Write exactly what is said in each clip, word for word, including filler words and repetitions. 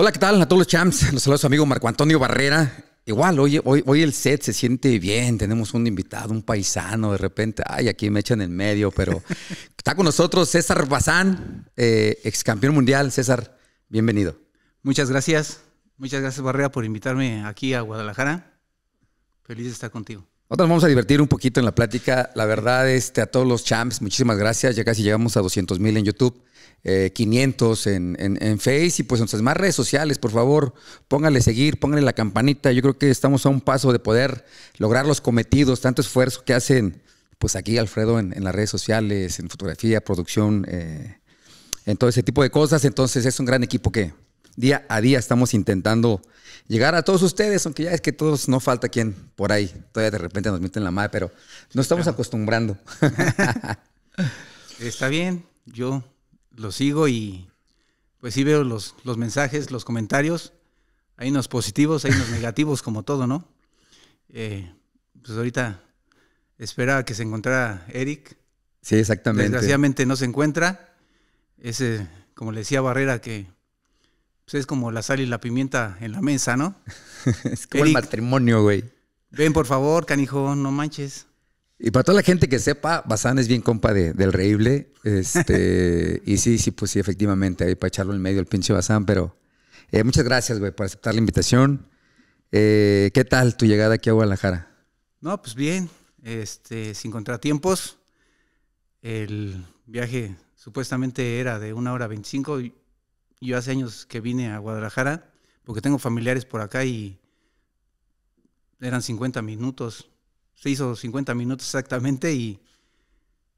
Hola, ¿qué tal? A todos los champs, los saludos a su amigo Marco Antonio Barrera. Igual, hoy, hoy, hoy el set se siente bien, tenemos un invitado, un paisano, de repente, ay, aquí me echan en medio, pero está con nosotros César Bazán, eh, ex campeón mundial. César, bienvenido. Muchas gracias, muchas gracias Barrera por invitarme aquí a Guadalajara, feliz de estar contigo. Nosotros vamos a divertir un poquito en la plática, la verdad, este, a todos los champs, muchísimas gracias, ya casi llegamos a doscientos mil en YouTube. Eh, quinientos en, en, en Face y pues en nuestras más redes sociales, por favor, pónganle seguir, pónganle la campanita. Yo creo que estamos a un paso de poder lograr los cometidos, tanto esfuerzo que hacen pues aquí Alfredo en, en las redes sociales, en fotografía, producción, eh, en todo ese tipo de cosas. Entonces es un gran equipo que día a día estamos intentando llegar a todos ustedes, aunque ya es que todos, no falta quien por ahí, todavía de repente nos meten la madre, pero nos estamos claro. acostumbrando. Está bien, yo... Los sigo y pues sí veo los, los mensajes, los comentarios. Hay unos positivos, hay unos negativos, como todo, ¿no? Eh, pues ahorita esperaba que se encontrara Eric. Sí, exactamente. Desgraciadamente no se encuentra. Ese, como le decía Barrera, que pues es como la sal y la pimienta en la mesa, ¿no? Es como Eric, el matrimonio, güey. Ven, por favor, canijo, no manches. Y para toda la gente que sepa, Bazán es bien compa de, del Reíble. Este, y sí, sí, pues sí, efectivamente, ahí para echarlo en medio el pinche Bazán. Pero eh, muchas gracias, güey, por aceptar la invitación. Eh, ¿Qué tal tu llegada aquí a Guadalajara? No, pues bien, este, sin contratiempos. El viaje supuestamente era de una hora veinticinco. Yo hace años que vine a Guadalajara, porque tengo familiares por acá y eran cincuenta minutos. Se hizo cincuenta minutos exactamente y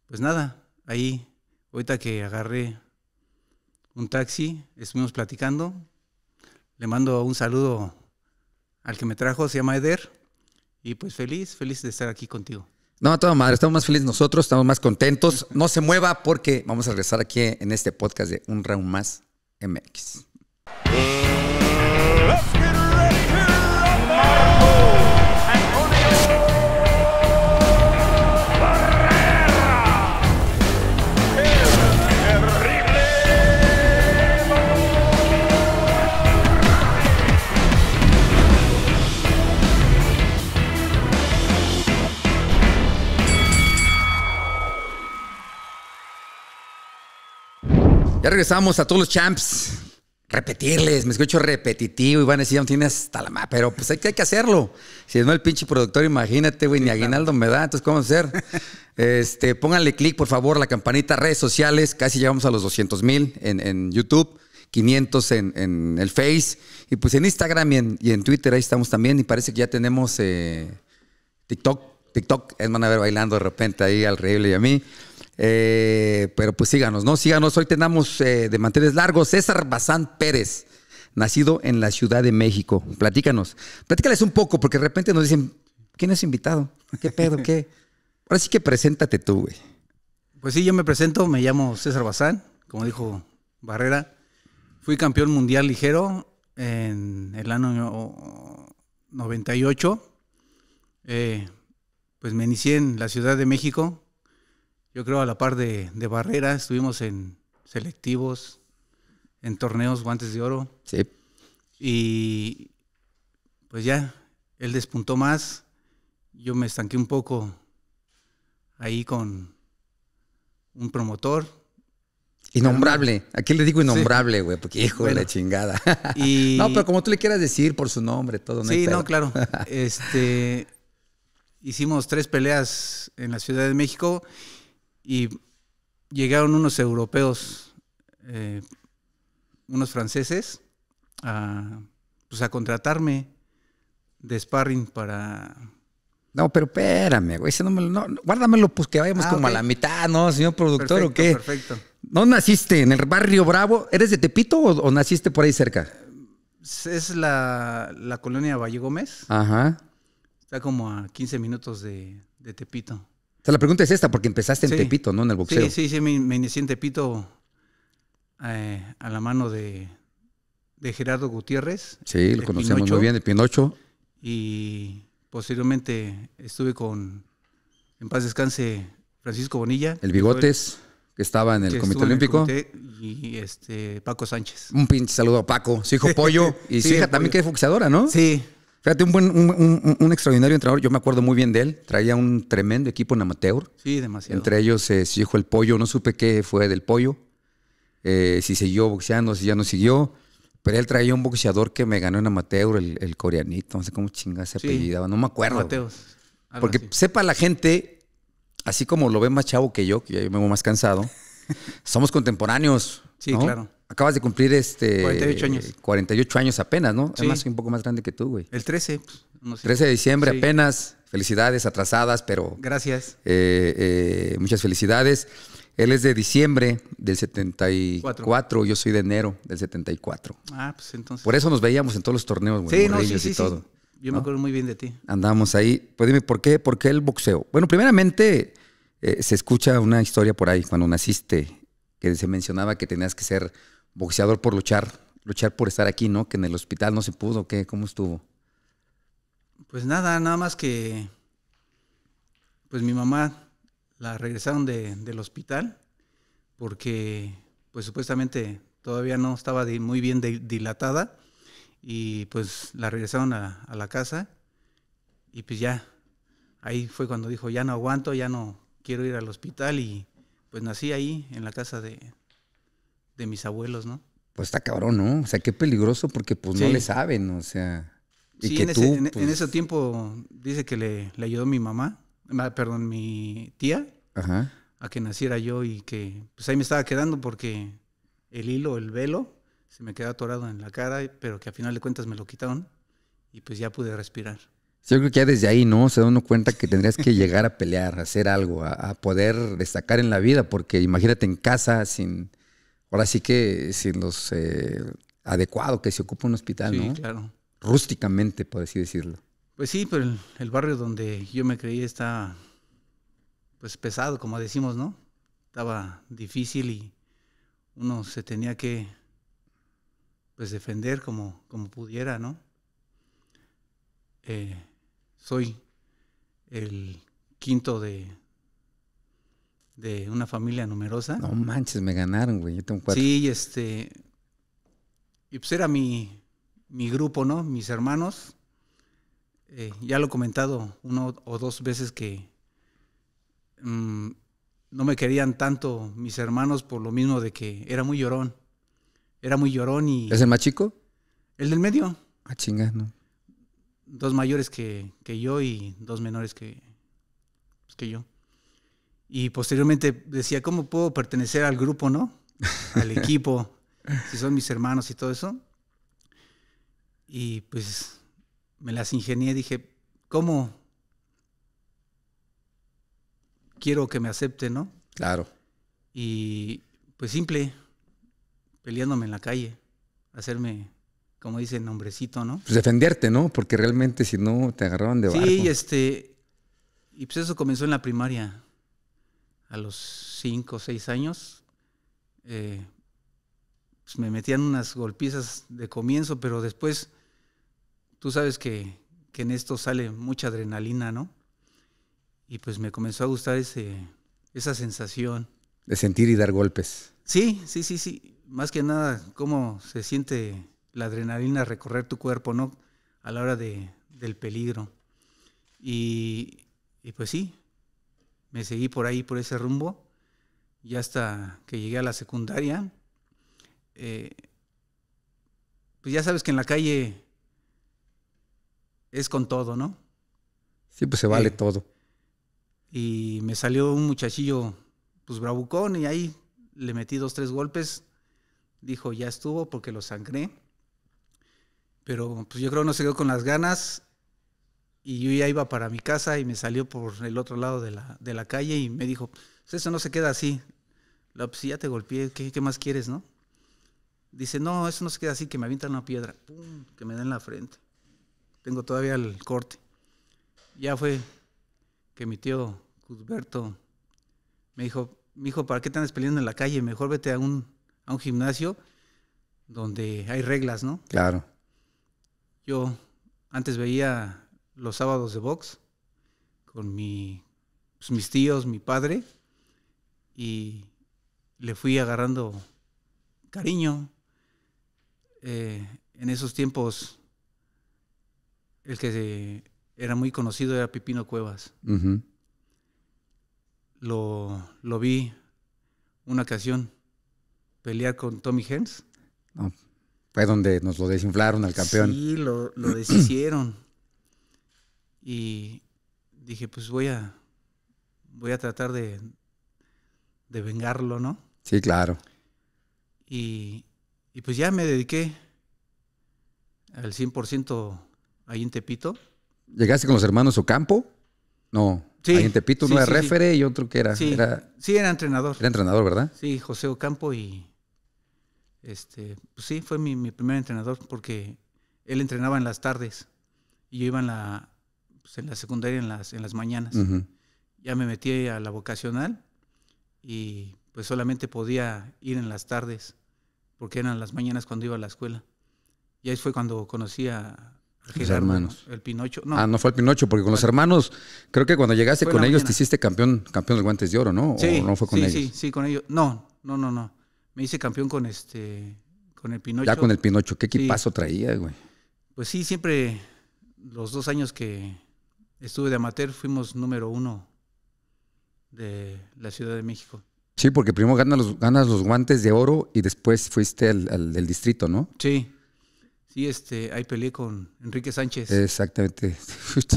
pues nada, ahí ahorita que agarré un taxi, estuvimos platicando. Le mando un saludo al que me trajo, se llama Eder, y pues feliz, feliz de estar aquí contigo. No, a toda madre, estamos más felices nosotros, estamos más contentos. No se mueva porque vamos a regresar aquí en este podcast de Un Round Más M X. Ya regresamos a todos los champs. Repetirles, me escucho repetitivo y van a decir, ya no tiene hasta la mano, pero pues hay que, hay que hacerlo. Si no el pinche productor, imagínate, güey, sí, ni aguinaldo me da, entonces ¿cómo hacer? este, pónganle clic, por favor, a la campanita, redes sociales, casi llegamos a los doscientos mil en, en YouTube, quinientos en, en el Face, y pues en Instagram y en, y en Twitter, ahí estamos también, y parece que ya tenemos eh, TikTok, TikTok, es van a ver bailando de repente ahí al Reíble y a mí. Eh, pero pues síganos, ¿no? Síganos. Hoy tenemos eh, de manteles largos César Bazán Pérez, nacido en la Ciudad de México. Platícanos. Platícales un poco, porque de repente nos dicen, ¿quién es invitado? ¿Qué pedo? ¿Qué? Ahora sí que preséntate tú, güey. Pues sí, yo me presento. Me llamo César Bazán, como dijo Barrera. Fui campeón mundial ligero en el año noventa y ocho. Eh, pues me inicié en la Ciudad de México. Yo creo a la par de, de Barrera, estuvimos en selectivos, en torneos, guantes de oro. Sí. Y pues ya, él despuntó más. Yo me estanqué un poco ahí con un promotor. Innombrable. Aquí le digo innombrable, güey, sí. Porque hijo bueno, de la chingada. Y... No, pero como tú le quieras decir por su nombre, todo. No sí, no, claro. Este, hicimos tres peleas en la Ciudad de México. Y llegaron unos europeos, eh, unos franceses, a, pues a contratarme de sparring para... No, pero espérame, güey, ese no me lo, no, guárdamelo pues que vayamos ah, como okay. a la mitad, ¿no, señor productor, perfecto, o qué? Perfecto. ¿No naciste en el barrio Bravo? ¿Eres de Tepito o, o naciste por ahí cerca? Es la, la colonia Valle Gómez. Ajá. Está como a quince minutos de, de Tepito. O sea, la pregunta es esta, porque empezaste en sí. Tepito, ¿no? En el boxeo. Sí, sí, sí, me, me inicié en Tepito eh, a la mano de, de Gerardo Gutiérrez. Sí, lo conocemos Pinocho, muy bien, de Pinocho. Y posteriormente estuve con, en paz descanse, Francisco Bonilla. El Bigotes, que estaba en el Comité Olímpico. En el comité y este, Paco Sánchez. Un pinche saludo a Paco, su hijo Pollo y su sí, hija también, que es boxeadora, ¿no? Sí. Fíjate, un, buen, un, un, un extraordinario entrenador. Yo me acuerdo muy bien de él. Traía un tremendo equipo en amateur. Sí, demasiado. Entre ellos eh, su hijo el Pollo. No supe qué fue del Pollo. Eh, si siguió boxeando, si ya no siguió. Pero él traía un boxeador que me ganó en amateur, el, el coreanito. No sé cómo chingada se sí. apellidaba. No me acuerdo. Mateos. Porque así. Sepa la gente, así como lo ve más chavo que yo, que ya yo me veo más cansado. Somos contemporáneos. Sí, ¿no? Claro. Acabas de cumplir este... cuarenta y ocho años. cuarenta y ocho años apenas, ¿no? Sí. Además soy un poco más grande que tú, güey. El trece. No sé. trece de diciembre sí. apenas. Felicidades atrasadas, pero... Gracias. Eh, eh, muchas felicidades. Él es de diciembre del setenta y cuatro. Cuatro. Yo soy de enero del setenta y cuatro. Ah, pues entonces... Por eso nos veíamos en todos los torneos, güey. Sí, no, sí, sí, y todo, sí. Yo ¿no? me acuerdo muy bien de ti. Andamos ahí. Pues dime, ¿por qué, por qué el boxeo? Bueno, primeramente, eh, se escucha una historia por ahí cuando naciste que se mencionaba que tenías que ser... boxeador por luchar, luchar por estar aquí, ¿no? Que en el hospital no se pudo, ¿qué? ¿Cómo estuvo? Pues nada, nada más que... Pues mi mamá la regresaron de, del hospital porque, pues supuestamente todavía no estaba de, muy bien de, dilatada y pues la regresaron a, a la casa y pues ya, ahí fue cuando dijo, ya no aguanto, ya no quiero ir al hospital y pues nací ahí en la casa de... de mis abuelos, ¿no? Pues está cabrón, ¿no? O sea, qué peligroso porque pues sí. no le saben, o sea... Y sí, que en, ese, tú, en, pues... en ese tiempo dice que le, le ayudó mi mamá, perdón, mi tía, ajá, a que naciera yo y que pues ahí me estaba quedando porque el hilo, el velo, se me quedaba atorado en la cara, pero que al final de cuentas me lo quitaron y pues ya pude respirar. Sí, yo creo que ya desde ahí, ¿no? Se da uno cuenta que tendrías que llegar a pelear, a hacer algo, a, a poder destacar en la vida, porque imagínate en casa sin... Ahora sí que sin los eh, adecuado que se ocupa un hospital, sí, ¿no? Sí, claro. Rústicamente, por así decirlo. Pues sí, pero el, el barrio donde yo me creí está pues pesado, como decimos, ¿no? Estaba difícil y uno se tenía que pues defender como, como pudiera, ¿no? Eh, soy el quinto de... de una familia numerosa. No manches, me ganaron, güey. Yo tengo cuatro. Sí, este... Y pues era mi, mi grupo, ¿no? Mis hermanos. Eh, ya lo he comentado uno o dos veces que... Um, no me querían tanto mis hermanos por lo mismo de que era muy llorón. Era muy llorón y... ¿Es el más chico? El del medio. Ah, chinga, no. Dos mayores que, que yo y dos menores que, pues, que yo. Y posteriormente decía, ¿cómo puedo pertenecer al grupo, no? Al equipo, si son mis hermanos y todo eso. Y pues me las ingenié, dije, ¿cómo quiero que me acepten, no? Claro. Y pues simple, peleándome en la calle, hacerme, como dicen, hombrecito, ¿no? Pues defenderte, ¿no? Porque realmente si no te agarraban de barco. Sí, este, y pues eso comenzó en la primaria. A los cinco o seis años, eh, pues me metían unas golpizas de comienzo, pero después, tú sabes que, que en esto sale mucha adrenalina, ¿no? Y pues me comenzó a gustar ese, esa sensación. De sentir y dar golpes. Sí, sí, sí, sí. Más que nada, cómo se siente la adrenalina recorrer tu cuerpo, ¿no? A la hora de, del peligro. Y, y pues sí. Me seguí por ahí, por ese rumbo, y hasta que llegué a la secundaria. Eh, pues ya sabes que en la calle es con todo, ¿no? Sí, pues se vale eh, todo. Y me salió un muchachillo, pues bravucón, y ahí le metí dos, tres golpes. Dijo, ya estuvo, porque lo sangré. Pero pues yo creo que no se quedó con las ganas. Y yo ya iba para mi casa y me salió por el otro lado de la, de la calle y me dijo, pues eso no se queda así. La, pues si ya te golpeé, ¿qué, qué más quieres, no? Dice, no, eso no se queda así, que me avientan una piedra. Pum, que me den en la frente. Tengo todavía el corte. Ya fue que mi tío Cusberto me dijo, mi hijo, ¿para qué te andas peleando en la calle? Mejor vete a un, a un gimnasio donde hay reglas, ¿no? Claro. Yo antes veía... los sábados de box, con mi, pues mis tíos, mi padre, y le fui agarrando cariño. Eh, en esos tiempos, el que se, era muy conocido era Pipino Cuevas. Uh-huh. Lo, lo vi una ocasión pelear con Tommy Hearns. No, fue donde nos lo desinflaron al campeón. Sí, lo, lo deshicieron. Y dije, pues voy a, voy a tratar de, de vengarlo, ¿no? Sí, claro. Y, y pues ya me dediqué al cien por ciento ahí en Tepito. ¿Llegaste con los hermanos Ocampo? No. Sí, ahí en Tepito uno sí, era sí, refere sí. y otro que era, sí, era... Sí, era entrenador. Era entrenador, ¿verdad? Sí, José Ocampo y... Este, pues sí, fue mi, mi primer entrenador porque él entrenaba en las tardes y yo iba en la, pues en la secundaria en las, en las mañanas. Uh-huh. Ya me metí a la vocacional y pues solamente podía ir en las tardes porque eran las mañanas cuando iba a la escuela. Y ahí fue cuando conocí a... Los hermanos. El Pinocho. No. Ah, no fue el Pinocho, porque con los hermanos, creo que cuando llegaste fue con ellos mañana. Te hiciste campeón campeón de guantes de oro, ¿no? Sí, ¿o no fue con sí, ellos? Sí, sí, con ellos. No, no, no, no. Me hice campeón con este con el Pinocho. Ya con el Pinocho, ¿qué equipazo sí. traía, güey? Pues sí, siempre los dos años que estuve de amateur fuimos número uno de la Ciudad de México. Sí, porque primero ganas los, ganas los guantes de oro y después fuiste al, al del distrito, ¿no? Sí. Sí, este, ahí peleé con Enrique Sánchez. Exactamente.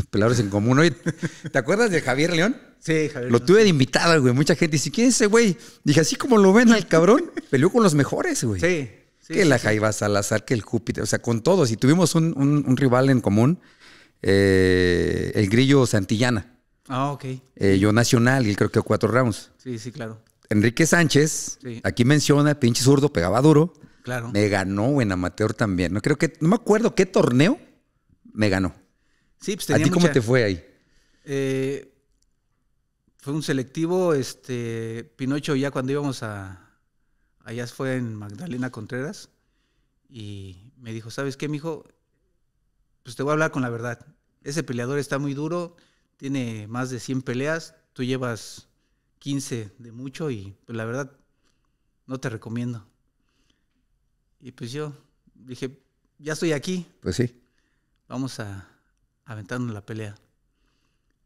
Palabras en común. Oye, ¿te acuerdas de Javier León? Sí, Javier. Lo tuve de invitado, güey. Mucha gente dice, ¿quién es ese güey? Dije, así como lo ven al cabrón, peleó con los mejores, güey. Sí. sí que sí, la sí. Jaiba Salazar, que el Júpiter, o sea, con todos. Y tuvimos un, un, un rival en común, eh, el Grillo Santillana. Ah, ok. Eh, yo nacional, y creo que cuatro rounds. Sí, sí, claro. Enrique Sánchez, sí. aquí menciona, pinche zurdo, pegaba duro. Claro. Me ganó en amateur también. No creo que, no me acuerdo qué torneo me ganó. Sí, pues tenía ¿A ti mucha, cómo te fue ahí? Eh, fue un selectivo, este, Pinocho ya cuando íbamos a, allá fue en Magdalena Contreras y me dijo, ¿sabes qué, mijo? Pues te voy a hablar con la verdad. Ese peleador está muy duro, tiene más de cien peleas, tú llevas quince de mucho y pues, la verdad no te recomiendo. Y pues yo dije, ya estoy aquí. Pues sí. Vamos a aventarnos la pelea.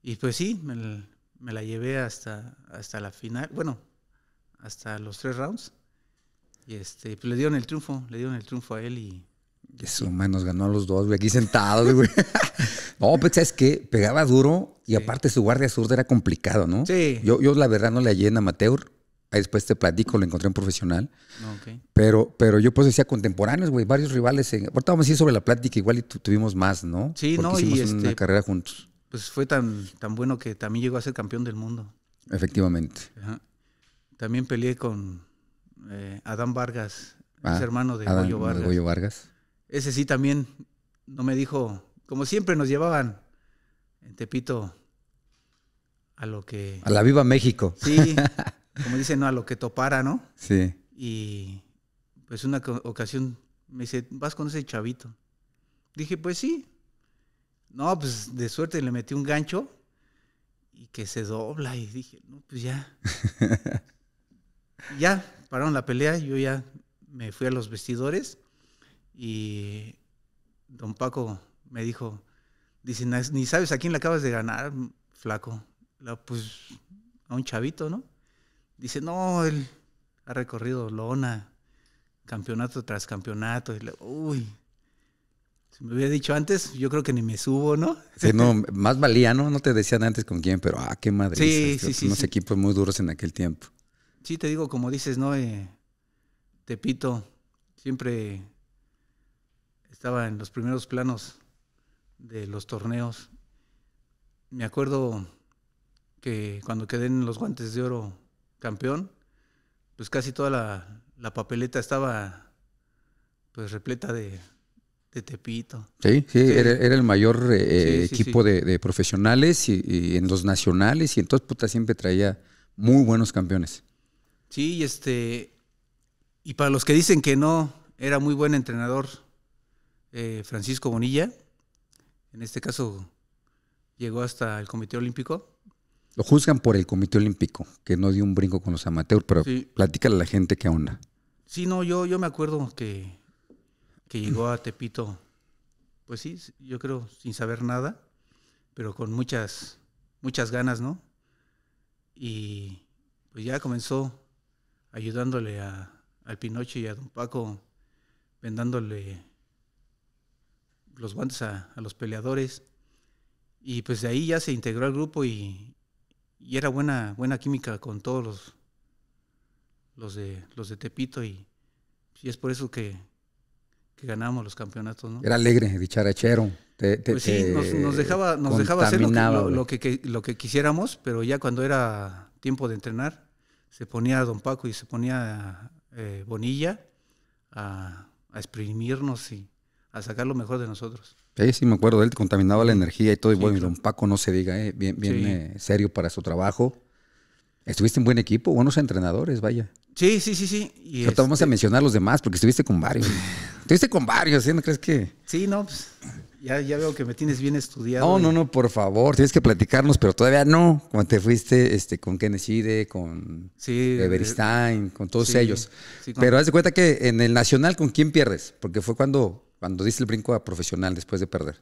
Y pues sí, me, me la llevé hasta, hasta la final. Bueno, hasta los tres rounds. Y este, pues le dieron el triunfo, le dieron el triunfo a él y... Eso, man, nos ganó a los dos, güey, aquí sentados, güey. No, pues sabes que pegaba duro y sí. aparte su guardia zurda era complicado, ¿no? Sí. Yo, yo la verdad no le hallé en amateur. Después te platico, lo encontré en profesional. Okay. Pero, pero yo pues decía contemporáneos, güey, varios rivales. En, ahorita vamos a ir sobre la plática, igual y tu, tuvimos más, ¿no? Sí, Porque no, hicimos y una este, carrera juntos. Pues fue tan, tan bueno que también llegó a ser campeón del mundo. Efectivamente. Ajá. También peleé con eh, Adán Vargas, ah, es hermano de Adán, Goyo Vargas. De Goyo Vargas. Ese sí también no me dijo, como siempre nos llevaban en Tepito a lo que... A la Viva México. Sí. Como dicen, no, a lo que topara, ¿no? Sí. Y pues una ocasión me dice, vas con ese chavito. Dije, pues sí. No, pues de suerte le metí un gancho y que se dobla. Y dije, no, pues ya. Ya, pararon la pelea. Yo ya me fui a los vestidores y don Paco me dijo, dice, ni sabes a quién le acabas de ganar, flaco. La, pues a un chavito, ¿no? Dice, no, él ha recorrido lona, campeonato tras campeonato. Y le, uy, si me hubiera dicho antes, yo creo que ni me subo, ¿no? Sí, no, más valía, ¿no? No te decían antes con quién, pero ah, qué madre. Sí, sí, sí. Unos sí. equipos muy duros en aquel tiempo. Sí, te digo, como dices, ¿no? Eh, Tepito siempre estaba en los primeros planos de los torneos. Me acuerdo que cuando quedé en los guantes de oro campeón, pues casi toda la, la papeleta estaba pues repleta de, de Tepito. Sí, sí, sí. Era, era el mayor eh, sí, sí, equipo sí. De, de profesionales y, y en los nacionales y entonces puta siempre traía muy buenos campeones. Sí, y este y para los que dicen que no, era muy buen entrenador eh, Francisco Bonilla, en este caso llegó hasta el Comité Olímpico Lo juzgan por el Comité Olímpico, que no dio un brinco con los amateurs, pero sí, platícale a la gente qué onda. Sí, no, yo, yo me acuerdo que, que llegó a Tepito, pues sí, yo creo, sin saber nada, pero con muchas, muchas ganas, ¿no? Y pues ya comenzó ayudándole a, al Pinocho y a don Paco, vendándole los guantes a, a los peleadores. Y pues de ahí ya se integró al grupo y, y era buena, buena química con todos los, los, de, los de Tepito. Y, y es por eso que, que ganamos los campeonatos, ¿no? Era alegre, dicharachero. Te, te, pues sí, te nos, nos dejaba, nos dejaba hacer lo que, lo, lo, que, lo que quisiéramos, pero ya cuando era tiempo de entrenar, se ponía a don Paco y se ponía eh, Bonilla a, a exprimirnos y a sacar lo mejor de nosotros. Sí, sí, me acuerdo, él contaminaba la energía y todo, y sí, bueno, claro. Don Paco no se diga, eh, bien, bien sí. eh, serio para su trabajo. Estuviste en buen equipo, buenos entrenadores, vaya. Sí, sí, sí, sí. Y este... vamos a mencionar los demás, porque estuviste con varios. Estuviste con varios, ¿sí? ¿No crees que...? Sí, no, pues, ya, ya veo que me tienes bien estudiado. No, y... no, no, por favor, tienes que platicarnos, pero todavía no. Cuando te fuiste este, con Kenny Shide, con sí, Beristain, con todos sí, ellos. Sí, con... Pero haz de cuenta que en el Nacional, ¿con quién pierdes? Porque fue cuando... Cuando diste el brinco a profesional después de perder.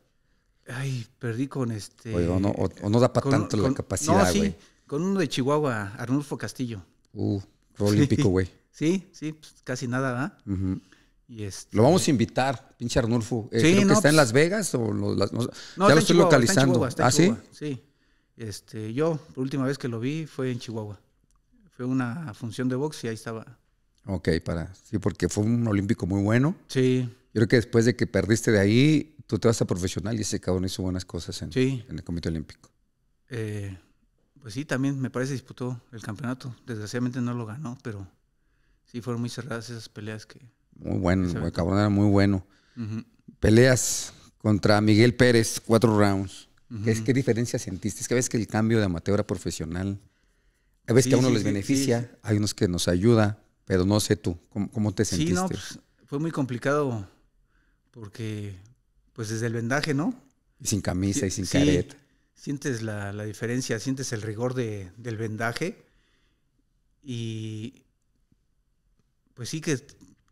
Ay, perdí con este... Oye, o, no, o, o no da para tanto con, la capacidad, güey. No, sí, con uno de Chihuahua, Arnulfo Castillo. Uh, fue olímpico, güey. Sí, sí, pues, casi nada, ¿verdad? Uh -huh. Y este... Lo vamos a invitar, pinche Arnulfo. Eh, sí, creo no, que está pues... en Las Vegas o... Lo, las, no, no, ya lo estoy Chihuahua, localizando. Chihuahua, ¿ah, Chihuahua? Sí? Sí. Este, yo, por última vez que lo vi, fue en Chihuahua. Fue una función de box y ahí estaba. Ok, para... Sí, porque fue un olímpico muy bueno. Sí. Yo creo que después de que perdiste de ahí, tú te vas a profesional y ese cabrón hizo buenas cosas en, sí. en el Comité Olímpico. Eh, pues sí, también me parece disputó el campeonato. Desgraciadamente no lo ganó, pero sí fueron muy cerradas esas peleas que... Muy bueno, el cabrón era muy bueno. Uh -huh. Peleas contra Miguel Pérez, cuatro rounds. Uh -huh. ¿Qué, ¿Qué diferencia sentiste? Es que ves que el cambio de amateur a profesional, a veces sí, que a uno sí, les sí, beneficia, sí, sí. hay unos que nos ayuda, pero no sé tú, ¿cómo, cómo te sentiste? Sí, no, pues, fue muy complicado... Porque, pues desde el vendaje, ¿no? Y sin camisa y sin sí, careta. Sientes la, la diferencia, sientes el rigor de, del vendaje. Y, pues sí que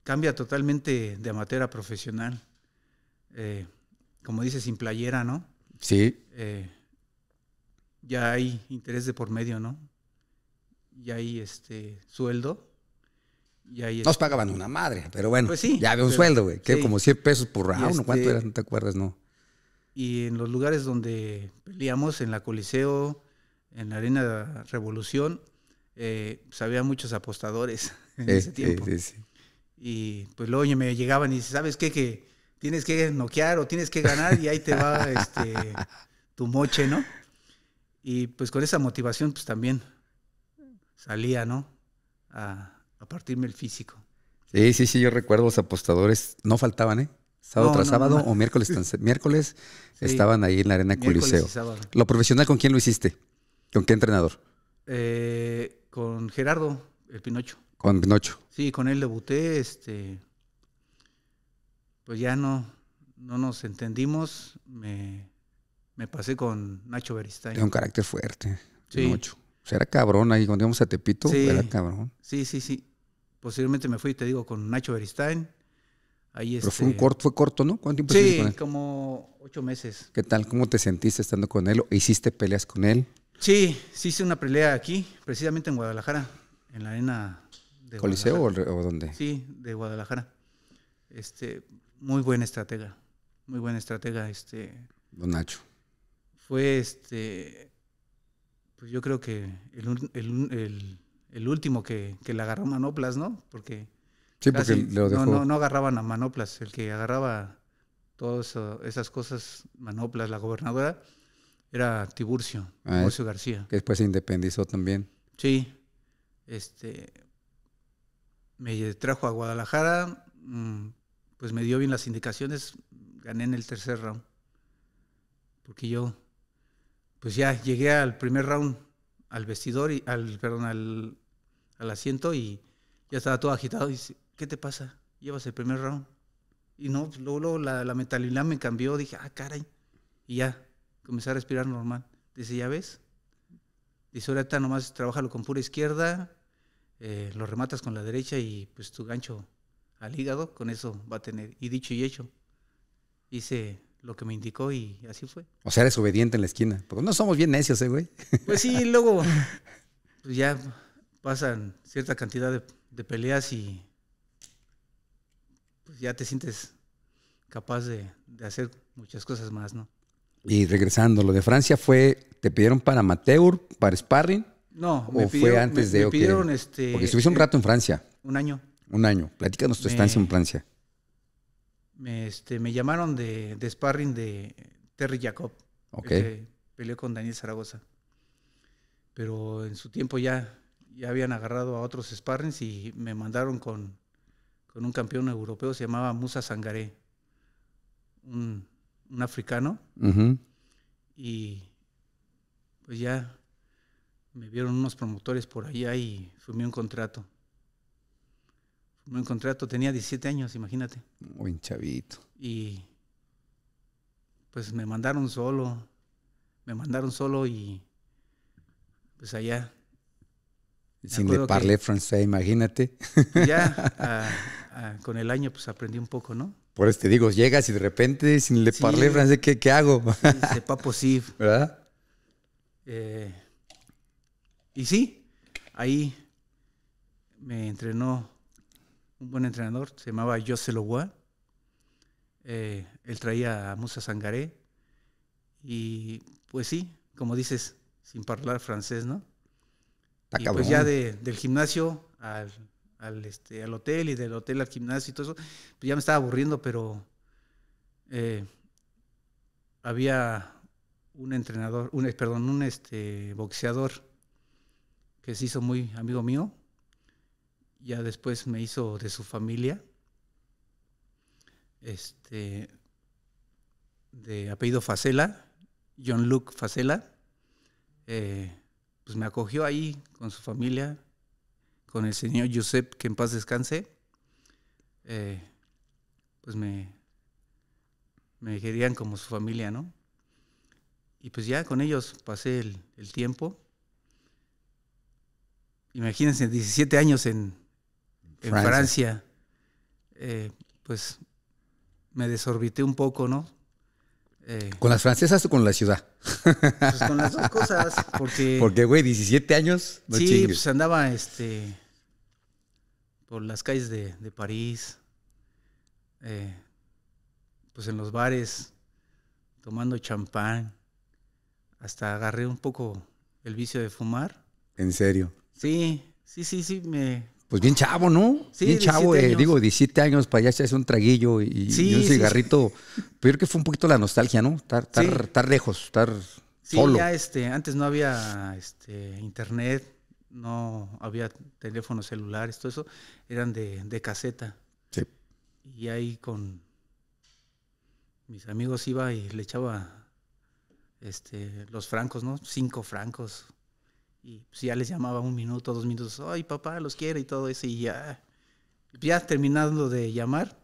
cambia totalmente de amateur a profesional. Eh, como dices, sin playera, ¿no? Sí. Eh, ya hay interés de por medio, ¿no? Ya hay este sueldo. Nos este... pagaban una madre, pero bueno, pues sí, ya había un pero, sueldo, güey, que sí. como cien pesos por round, este... ¿cuánto era? No te acuerdas, no. Y en los lugares donde peleamos, en la Coliseo, en la Arena de la Revolución, eh, pues había muchos apostadores en eh, ese tiempo. Eh, eh, sí. Y pues luego me llegaban y dice, ¿sabes qué? Que tienes que noquear o tienes que ganar y ahí te va este, tu moche, ¿no? Y pues con esa motivación pues también salía, ¿no? A... a partirme el físico. Sí, sí, sí, yo recuerdo los apostadores, no faltaban, ¿eh? Sábado no, tras no, sábado no, no. o miércoles tras miércoles sí. estaban ahí en la Arena Coliseo. ¿Lo profesional con quién lo hiciste? ¿Con qué entrenador? Eh, con Gerardo, el Pinocho. ¿Con Pinocho? Sí, con él debuté, este... Pues ya no, no nos entendimos, me, me pasé con Nacho Beristain. Tiene un carácter fuerte, Pinocho. Sí. O sea, era cabrón ahí, cuando íbamos a Tepito, sí, era cabrón. Sí, sí, sí. Posiblemente me fui, te digo, con Nacho Beristain. Ahí Pero este... fue, un corto, fue corto, ¿no? ¿Cuánto tiempo estuviste con él? Sí, como ocho meses. ¿Qué tal? ¿Cómo te sentiste estando con él? ¿Hiciste peleas con él? Sí, sí hice una pelea aquí, precisamente en Guadalajara, en la arena de Coliseo o, o dónde? Sí, de Guadalajara. Este, muy buen estratega, muy buen estratega, este. Don Nacho. Fue este. Pues yo creo que el, el, el, el último que, que le agarró manoplas, ¿no? Porque, sí, porque lo dejó. No, no, no agarraban a manoplas. El que agarraba todas esas cosas, manoplas, la gobernadora, era Tiburcio, ah, Tiburcio García. Que después se independizó también. Sí. Este, me trajo a Guadalajara, pues me dio bien las indicaciones, gané en el tercer round. Porque yo... Pues ya llegué al primer round, al vestidor, y, al, perdón, al, al asiento y ya estaba todo agitado. Y dice, ¿qué te pasa? Llevas el primer round. Y no, luego, luego la, la mentalidad me cambió. Dije, ah, caray. Y ya, comencé a respirar normal. Dice, ¿ya ves? Dice, ahorita nomás trabájalo con pura izquierda, eh, lo rematas con la derecha y pues tu gancho al hígado, con eso va a tener. Y dicho y hecho, hice lo que me indicó y así fue. O sea, eres obediente en la esquina. Porque no somos bien necios, ¿eh, güey? Pues sí, luego pues ya pasan cierta cantidad de, de peleas y pues ya te sientes capaz de, de hacer muchas cosas más, ¿no? Y regresando, lo de Francia fue, ¿te pidieron para amateur, para sparring? No, me, o pidió, fue antes me, de, me okay, pidieron... Este, porque estuviste eh, un rato en Francia. Un año. Un año. Platícanos tu me, estancia en Francia. Me, este, me llamaron de, de sparring de Terry Jacob. Ok. Que peleó con Daniel Zaragoza. Pero en su tiempo ya, ya habían agarrado a otros sparrings y me mandaron con, con un campeón europeo, se llamaba Musa Sangaré. Un... un africano, uh-huh. Y pues ya me vieron unos promotores por allá y firmé un contrato. Firmé un contrato, tenía diecisiete años, imagínate. Buen chavito. Y pues me mandaron solo, me mandaron solo y pues allá. Sin le parler francés, imagínate. Pues ya a, a, con el año pues aprendí un poco, ¿no? Por eso te digo, llegas y de repente, sin le sí, parler francés, ¿qué, qué hago? C'est pas possible. ¿Verdad? Eh, y sí, ahí me entrenó un buen entrenador, se llamaba José Luis. Eh, él traía a Musa Sangaré. Y pues sí, como dices, sin hablar francés, ¿no? Está y cabrón. Pues ya de, del gimnasio al... Al, este, al hotel y del hotel al gimnasio y todo eso, pues ya me estaba aburriendo, pero eh, había un entrenador, un, perdón, un este, boxeador que se hizo muy amigo mío, ya después me hizo de su familia, este, de apellido Facela, Jean-Luc Facela, eh, pues me acogió ahí con su familia, con el señor Josep, que en paz descanse, eh, pues me, me querían como su familia, ¿no? Y pues ya con ellos pasé el, el tiempo. Imagínense, diecisiete años en, en Francia, Francia. Eh, pues me desorbité un poco, ¿no? Eh, ¿Con las francesas o con la ciudad? Pues con las dos cosas, porque... Porque, güey, diecisiete años, no sí, chingues. Pues andaba, este... por las calles de, de París, eh, pues en los bares, tomando champán, hasta agarré un poco el vicio de fumar. ¿En serio? Sí, sí, sí, sí, me... Pues bien chavo, ¿no? Sí, bien chavo, eh, digo, diecisiete años, para allá echarse un traguillo y, sí, y un cigarrito. Sí, sí. Pero creo que fue un poquito la nostalgia, ¿no? Estar, estar, sí. estar lejos, estar sí, solo. Sí, ya este, antes no había este, internet, no había teléfonos celulares, todo eso. Eran de, de caseta. Sí. Y ahí con mis amigos iba y le echaba este, los francos, ¿no? Cinco francos. Y pues ya les llamaba un minuto, dos minutos. Ay, papá, los quiero y todo eso. Y ya, ya terminando de llamar,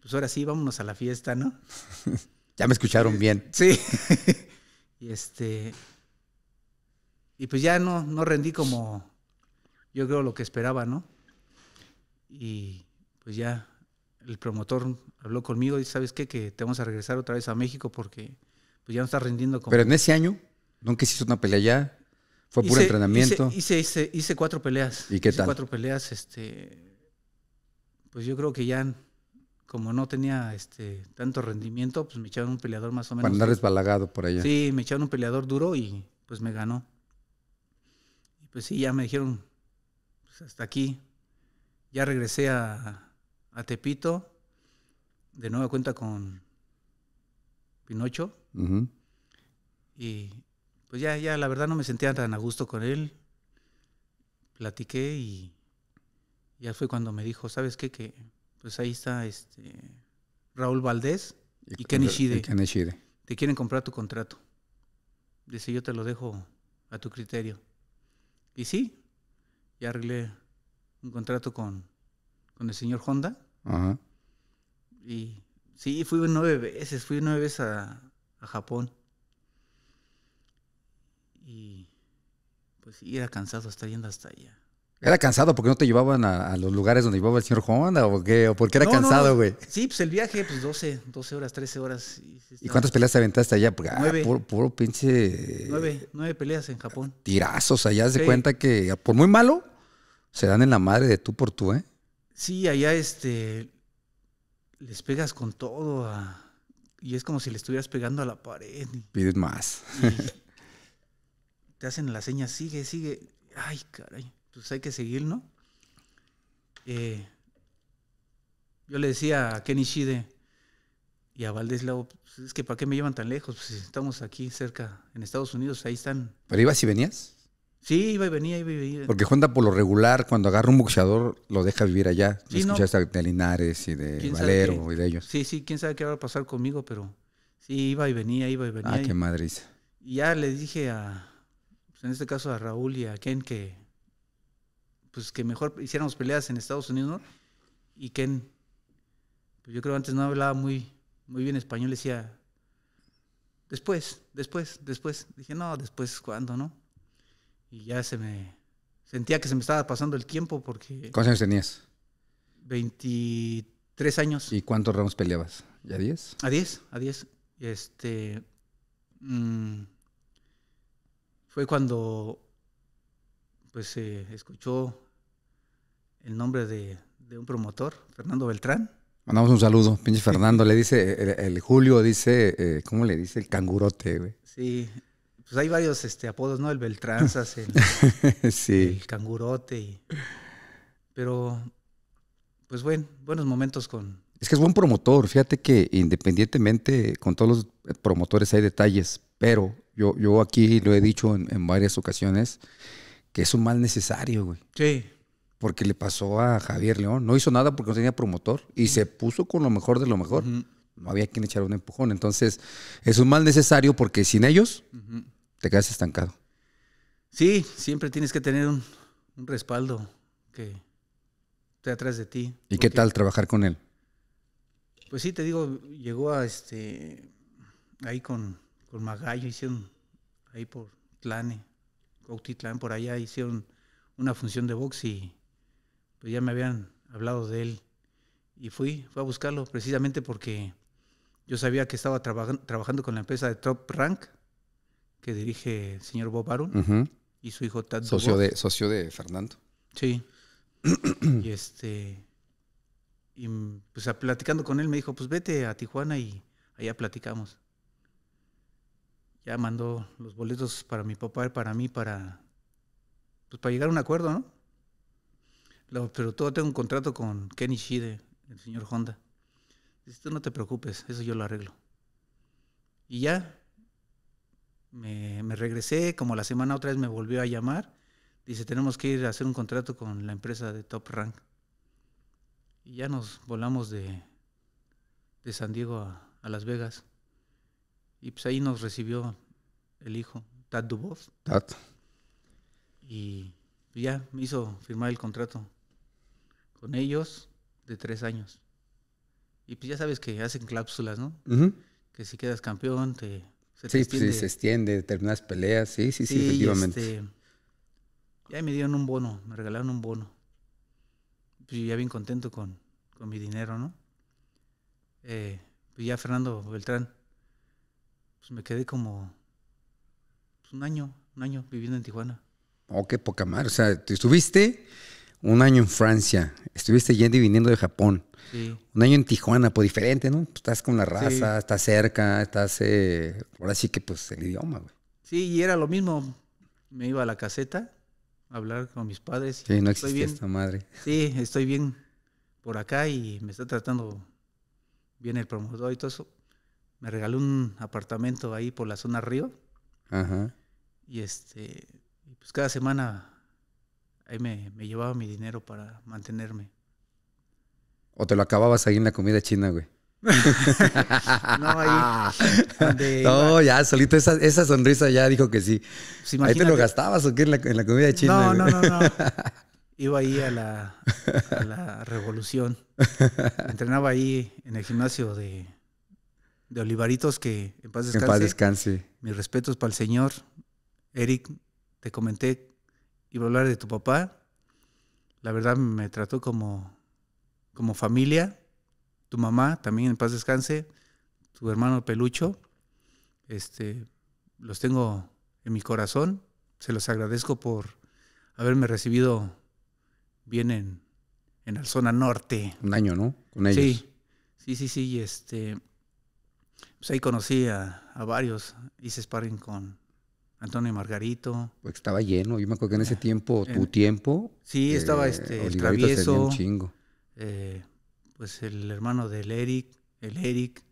pues ahora sí, vámonos a la fiesta, ¿no? Ya me escucharon bien. Sí. Y este... Y pues ya no, no rendí como yo creo lo que esperaba, ¿no? Y pues ya el promotor habló conmigo y ¿sabes qué? Que te vamos a regresar otra vez a México porque pues ya no estás rendiendo como... Pero en ese año, nunca hiciste una pelea allá. Fue puro hice, entrenamiento. Hice, hice, hice cuatro peleas. ¿Y qué hice tal? Cuatro peleas, este, pues yo creo que ya, como no tenía este tanto rendimiento, pues me echaron un peleador más o menos. Para andar resbalagado por allá. Sí, me echaron un peleador duro y pues me ganó. Y pues sí, ya me dijeron, pues hasta aquí. Ya regresé a, a Tepito, de nueva cuenta con Pinocho. Uh-huh. Y... Pues ya, ya, la verdad no me sentía tan a gusto con él. Platiqué y ya fue cuando me dijo, ¿sabes qué? Que pues ahí está este Raúl Valdés y, y Kenny Shide. Kenny Shide. Te quieren comprar tu contrato. Dice, yo te lo dejo a tu criterio. Y sí, ya arreglé un contrato con, con el señor Honda. Ajá. Y sí, fui nueve veces, fui nueve veces a, a Japón. Y pues sí, era cansado estar yendo hasta allá. ¿Era cansado porque no te llevaban a, a los lugares donde llevaba el señor Honda o qué? ¿O porque era no, cansado, güey? No, no. Sí, pues el viaje, pues doce horas, trece horas. ¿Y, ¿Y cuántas peleas te aventaste allá? Porque, nueve. Ah, puro, puro pinche... Nueve, nueve peleas en Japón. Tirazos, allá se sí. cuenta que por muy malo se dan en la madre de tú por tú, ¿eh? Sí, allá este... les pegas con todo a... y es como si le estuvieras pegando a la pared. Y... pides más. Y te hacen la seña, sigue, sigue. Ay, caray. Pues hay que seguir, ¿no? Eh, yo le decía a Kenny Shide y a Valdés, Lago, pues es que ¿para qué me llevan tan lejos? Pues estamos aquí cerca, en Estados Unidos, ahí están. ¿Pero ibas y venías? Sí, iba y venía, iba y venía. Porque Honda, por lo regular, cuando agarra un boxeador, lo deja vivir allá. Sí, no. Escuchaste de Linares y de Valero y de ellos. Sí, sí, quién sabe qué va a pasar conmigo, pero sí, iba y venía, iba y venía. Ah, y, qué madriza. Y ya le dije a, pues en este caso a Raúl y a Ken que... pues que mejor hiciéramos peleas en Estados Unidos, ¿no? Y Ken, pues yo creo que antes no hablaba muy, muy bien español, decía, después, después, después. Dije, no, después, ¿cuándo, no? Y ya se me, sentía que se me estaba pasando el tiempo porque... ¿Cuántos años tenías? veintitrés años. ¿Y cuántos rounds peleabas? ¿Ya diez? A diez, a diez. Este, mmm, fue cuando, pues, se eh, escuchó... el nombre de, de un promotor, Fernando Beltrán. Mandamos un saludo, pinche Fernando. Le dice, el, el Julio dice, eh, ¿cómo le dice? El cangurote, güey. Sí, pues hay varios este, apodos, ¿no? El Beltranzas, el, sí. el cangurote. Y, pero, pues bueno, buenos momentos con... Es que es buen promotor. Fíjate que independientemente, con todos los promotores hay detalles, pero yo, yo aquí lo he dicho en, en varias ocasiones, que es un mal necesario, güey. Sí. Porque le pasó a Javier León. No hizo nada porque no tenía promotor. Y se puso con lo mejor de lo mejor. Uh-huh. No había quien echar un empujón. Entonces, es un mal necesario porque sin ellos uh-huh. te quedas estancado. Sí, siempre tienes que tener un, un respaldo que esté atrás de ti. ¿Y porque, qué tal trabajar con él? Pues sí, te digo, llegó a este ahí con, con Magallo. Hicieron ahí por Tlane, Cuautitlán, por allá hicieron una función de box y... pues ya me habían hablado de él y fui, fui a buscarlo precisamente porque yo sabía que estaba traba trabajando con la empresa de Top Rank que dirige el señor Bob Arum uh-huh. y su hijo Todd socio de socio de Fernando. Sí. y este y pues platicando con él me dijo, pues vete a Tijuana y allá platicamos. Ya mandó los boletos para mi papá y para mí para pues para llegar a un acuerdo, ¿no? Pero todo tengo un contrato con Kenny Shide, el señor Honda. Dice, tú no te preocupes, eso yo lo arreglo. Y ya, me, me regresé, como la semana otra vez me volvió a llamar. Dice, tenemos que ir a hacer un contrato con la empresa de Top Rank. Y ya nos volamos de, de San Diego a, a Las Vegas. Y pues ahí nos recibió el hijo, Todd Duboef. Todd. Y ya me hizo firmar el contrato con ellos de tres años. Y pues ya sabes que hacen cláusulas, ¿no? Uh-huh. Que si quedas campeón, te, se sí, te extiende. Sí, se extiende, terminas peleas, sí, sí, sí, sí efectivamente. Este, ya me dieron un bono, me regalaron un bono. Pues ya bien contento con, con mi dinero, ¿no? Eh, pues ya Fernando Beltrán, pues me quedé como pues un año, un año viviendo en Tijuana. Oh, qué poca madre. O sea, tú estuviste un año en Francia, estuviste yendo y viniendo de Japón, sí. un año en Tijuana, pues diferente, ¿no? Pues estás con la raza, sí. estás cerca, estás... Eh, ahora sí que pues el idioma, güey. Sí, y era lo mismo. Me iba a la caseta a hablar con mis padres. Sí, no existía esta madre. Sí, estoy bien por acá y me está tratando bien el promotor y todo eso. Me regaló un apartamento ahí por la zona Río. Ajá. Y este... pues cada semana ahí me, me llevaba mi dinero para mantenerme. ¿O te lo acababas ahí en la comida china, güey? no, ahí. Donde no, iba. Ya, solito esa, esa sonrisa ya dijo que sí. Pues ahí te lo gastabas o qué en la, en la comida china. No, güey. no, no, no. Iba ahí a la, a la Revolución. Entrenaba ahí en el gimnasio de, de Olivaritos, que en paz descanse. En paz descanse. Mis respetos para el señor Eric. Te comenté iba a hablar de tu papá. La verdad me trató como, como familia. Tu mamá, también en paz descanse. Tu hermano Pelucho. Este, los tengo en mi corazón. Se los agradezco por haberme recibido bien en, en la zona norte. Un año, ¿no? Con ellos. Sí, sí, sí. sí. Este, pues ahí conocí a, a varios. Hice sparring con Antonio y Margarito. Pues estaba lleno. Yo me acuerdo que en ese tiempo, eh, tu eh, tiempo. Sí, eh, estaba este, el Travieso. Un chingo. Eh, pues el hermano del Eric, el Eric.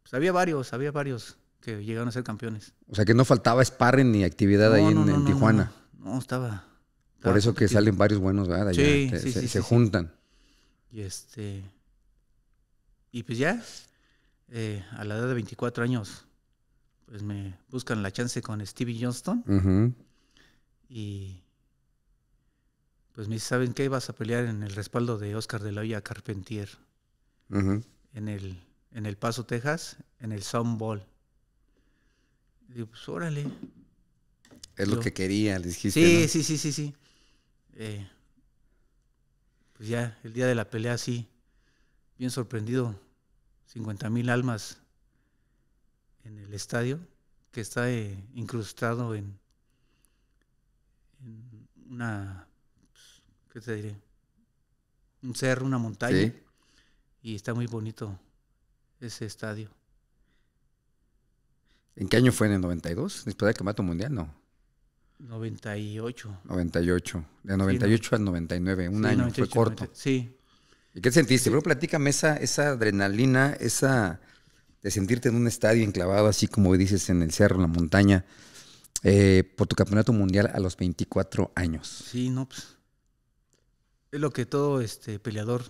Pues había varios, había varios que llegaron a ser campeones. O sea, que no faltaba sparring ni actividad no, ahí no, en, no, en Tijuana. No, no estaba, estaba. Por eso que salen varios buenos, ¿verdad? Allá sí, te, sí, se, sí, se sí. juntan. Y este... Y pues ya, eh, a la edad de veinticuatro años, pues me buscan la chance con Stevie Johnston. Uh-huh. Y pues me dicen, ¿saben qué? Vas a pelear en el respaldo de Oscar de la Hoya Carpentier. Uh-huh. En el, en el Paso, Texas, en el Sound Bowl. Digo, pues órale. Es Yo, lo que quería, les dijiste. Sí, ¿no? sí, sí, sí, sí. Eh, pues ya, el día de la pelea, sí, bien sorprendido. cincuenta mil almas en el estadio, que está eh, incrustado en, en una, ¿qué te diré? Un cerro, una montaña. ¿Sí? Y está muy bonito ese estadio. ¿En qué año fue? ¿En el noventa y dos? ¿Después del campeonato mundial? No. noventa y ocho. noventa y ocho. De noventa y ocho sí, al noventa y nueve. Un sí, año. noventa y ocho, fue corto. noventa, sí. ¿Y qué sentiste? Sí. Pero platícame esa, esa adrenalina, esa de sentirte en un estadio enclavado, así como dices, en el cerro, en la montaña, eh, por tu campeonato mundial a los veinticuatro años. Sí, no, pues. Es lo que todo este peleador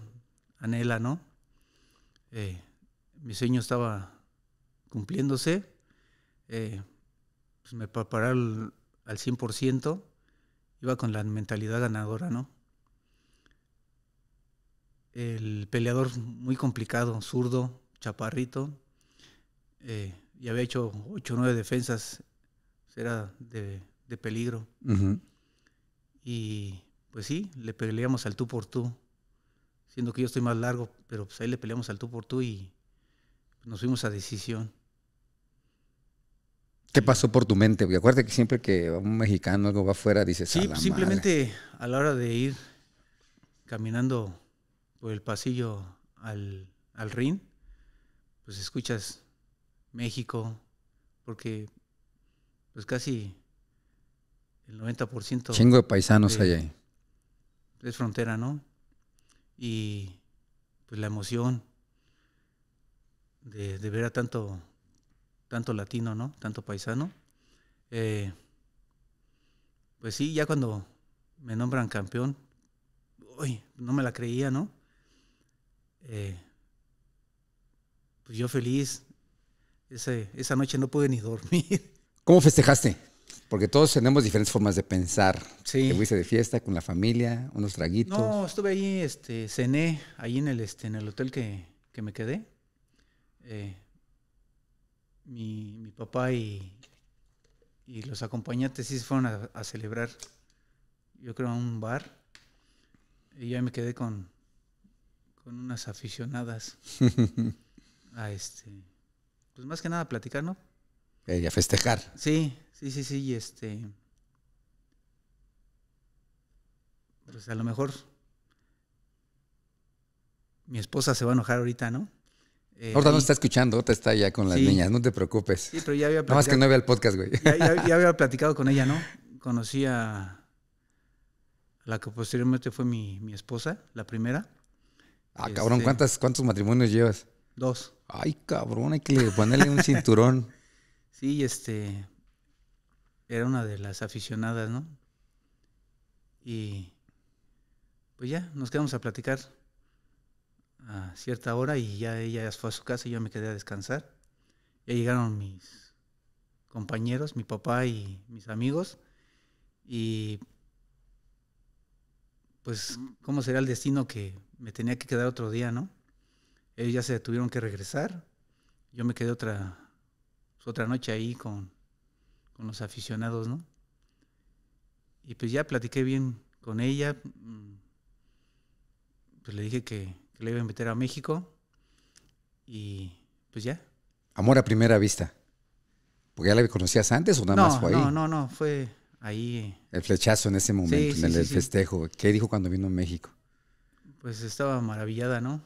anhela, ¿no? Eh, mi sueño estaba cumpliéndose. Eh, pues me preparé al, al cien por ciento, iba con la mentalidad ganadora, ¿no? El peleador muy complicado, zurdo, chaparrito, eh, y había hecho ocho o nueve defensas, era de, de peligro. Uh-huh. Y pues sí, le peleamos al tú por tú, siendo que yo estoy más largo, pero pues ahí le peleamos al tú por tú y nos fuimos a decisión. ¿Qué pasó por tu mente? Porque acuérdate que siempre que un mexicano algo va afuera, dices... Sí, a simplemente madre. A la hora de ir caminando por el pasillo al, al ring, pues escuchas México, porque pues casi el noventa por ciento... Chingo de paisanos de, allá. Es frontera, ¿no? Y pues la emoción de, de ver a tanto... tanto latino, ¿no? Tanto paisano. Eh, pues sí, ya cuando me nombran campeón, uy, no me la creía, ¿no? Eh, pues yo feliz. Ese, esa noche no pude ni dormir. ¿Cómo festejaste? Porque todos tenemos diferentes formas de pensar. Sí. Te fuiste de fiesta con la familia, unos traguitos. No, estuve ahí, este, cené, ahí en el, este, en el hotel que, que me quedé. Eh, Mi, mi papá y, y los acompañantes sí se fueron a, a celebrar, yo creo, a un bar. Y ya me quedé con, con unas aficionadas a este, pues más que nada a platicar, ¿no? Y a festejar. Sí, sí, sí, sí. Y este, pues a lo mejor mi esposa se va a enojar ahorita, ¿no? Eh, ahorita no está escuchando, ahorita está ya con las sí, niñas, no te preocupes. Sí, pero ya había platicado. Nada más que no vea el podcast, güey. Ya, ya, ya había platicado con ella, ¿no? Conocí a la que posteriormente fue mi, mi esposa, la primera. Ah, este, cabrón, ¿cuántas, ¿cuántos matrimonios llevas? Dos. Ay, cabrón, hay que ponerle un cinturón. Sí, este, era una de las aficionadas, ¿no? Y pues ya, nos quedamos a platicar a cierta hora y ya ella fue a su casa y yo me quedé a descansar. Ya llegaron mis compañeros, mi papá y mis amigos. Y pues, ¿cómo será el destino que me tenía que quedar otro día, no? Ellos ya se tuvieron que regresar. Yo me quedé otra, otra noche ahí con, con los aficionados, ¿no? Y pues ya platiqué bien con ella. Pues le dije que, que le iba a meter a México. Y pues ya. Amor a primera vista. ¿Porque ya la conocías antes o nada no, más fue ahí? No, no, no, fue ahí. El flechazo en ese momento, sí, sí, en el, sí, el festejo. Sí. ¿Qué dijo cuando vino a México? Pues estaba maravillada, ¿no?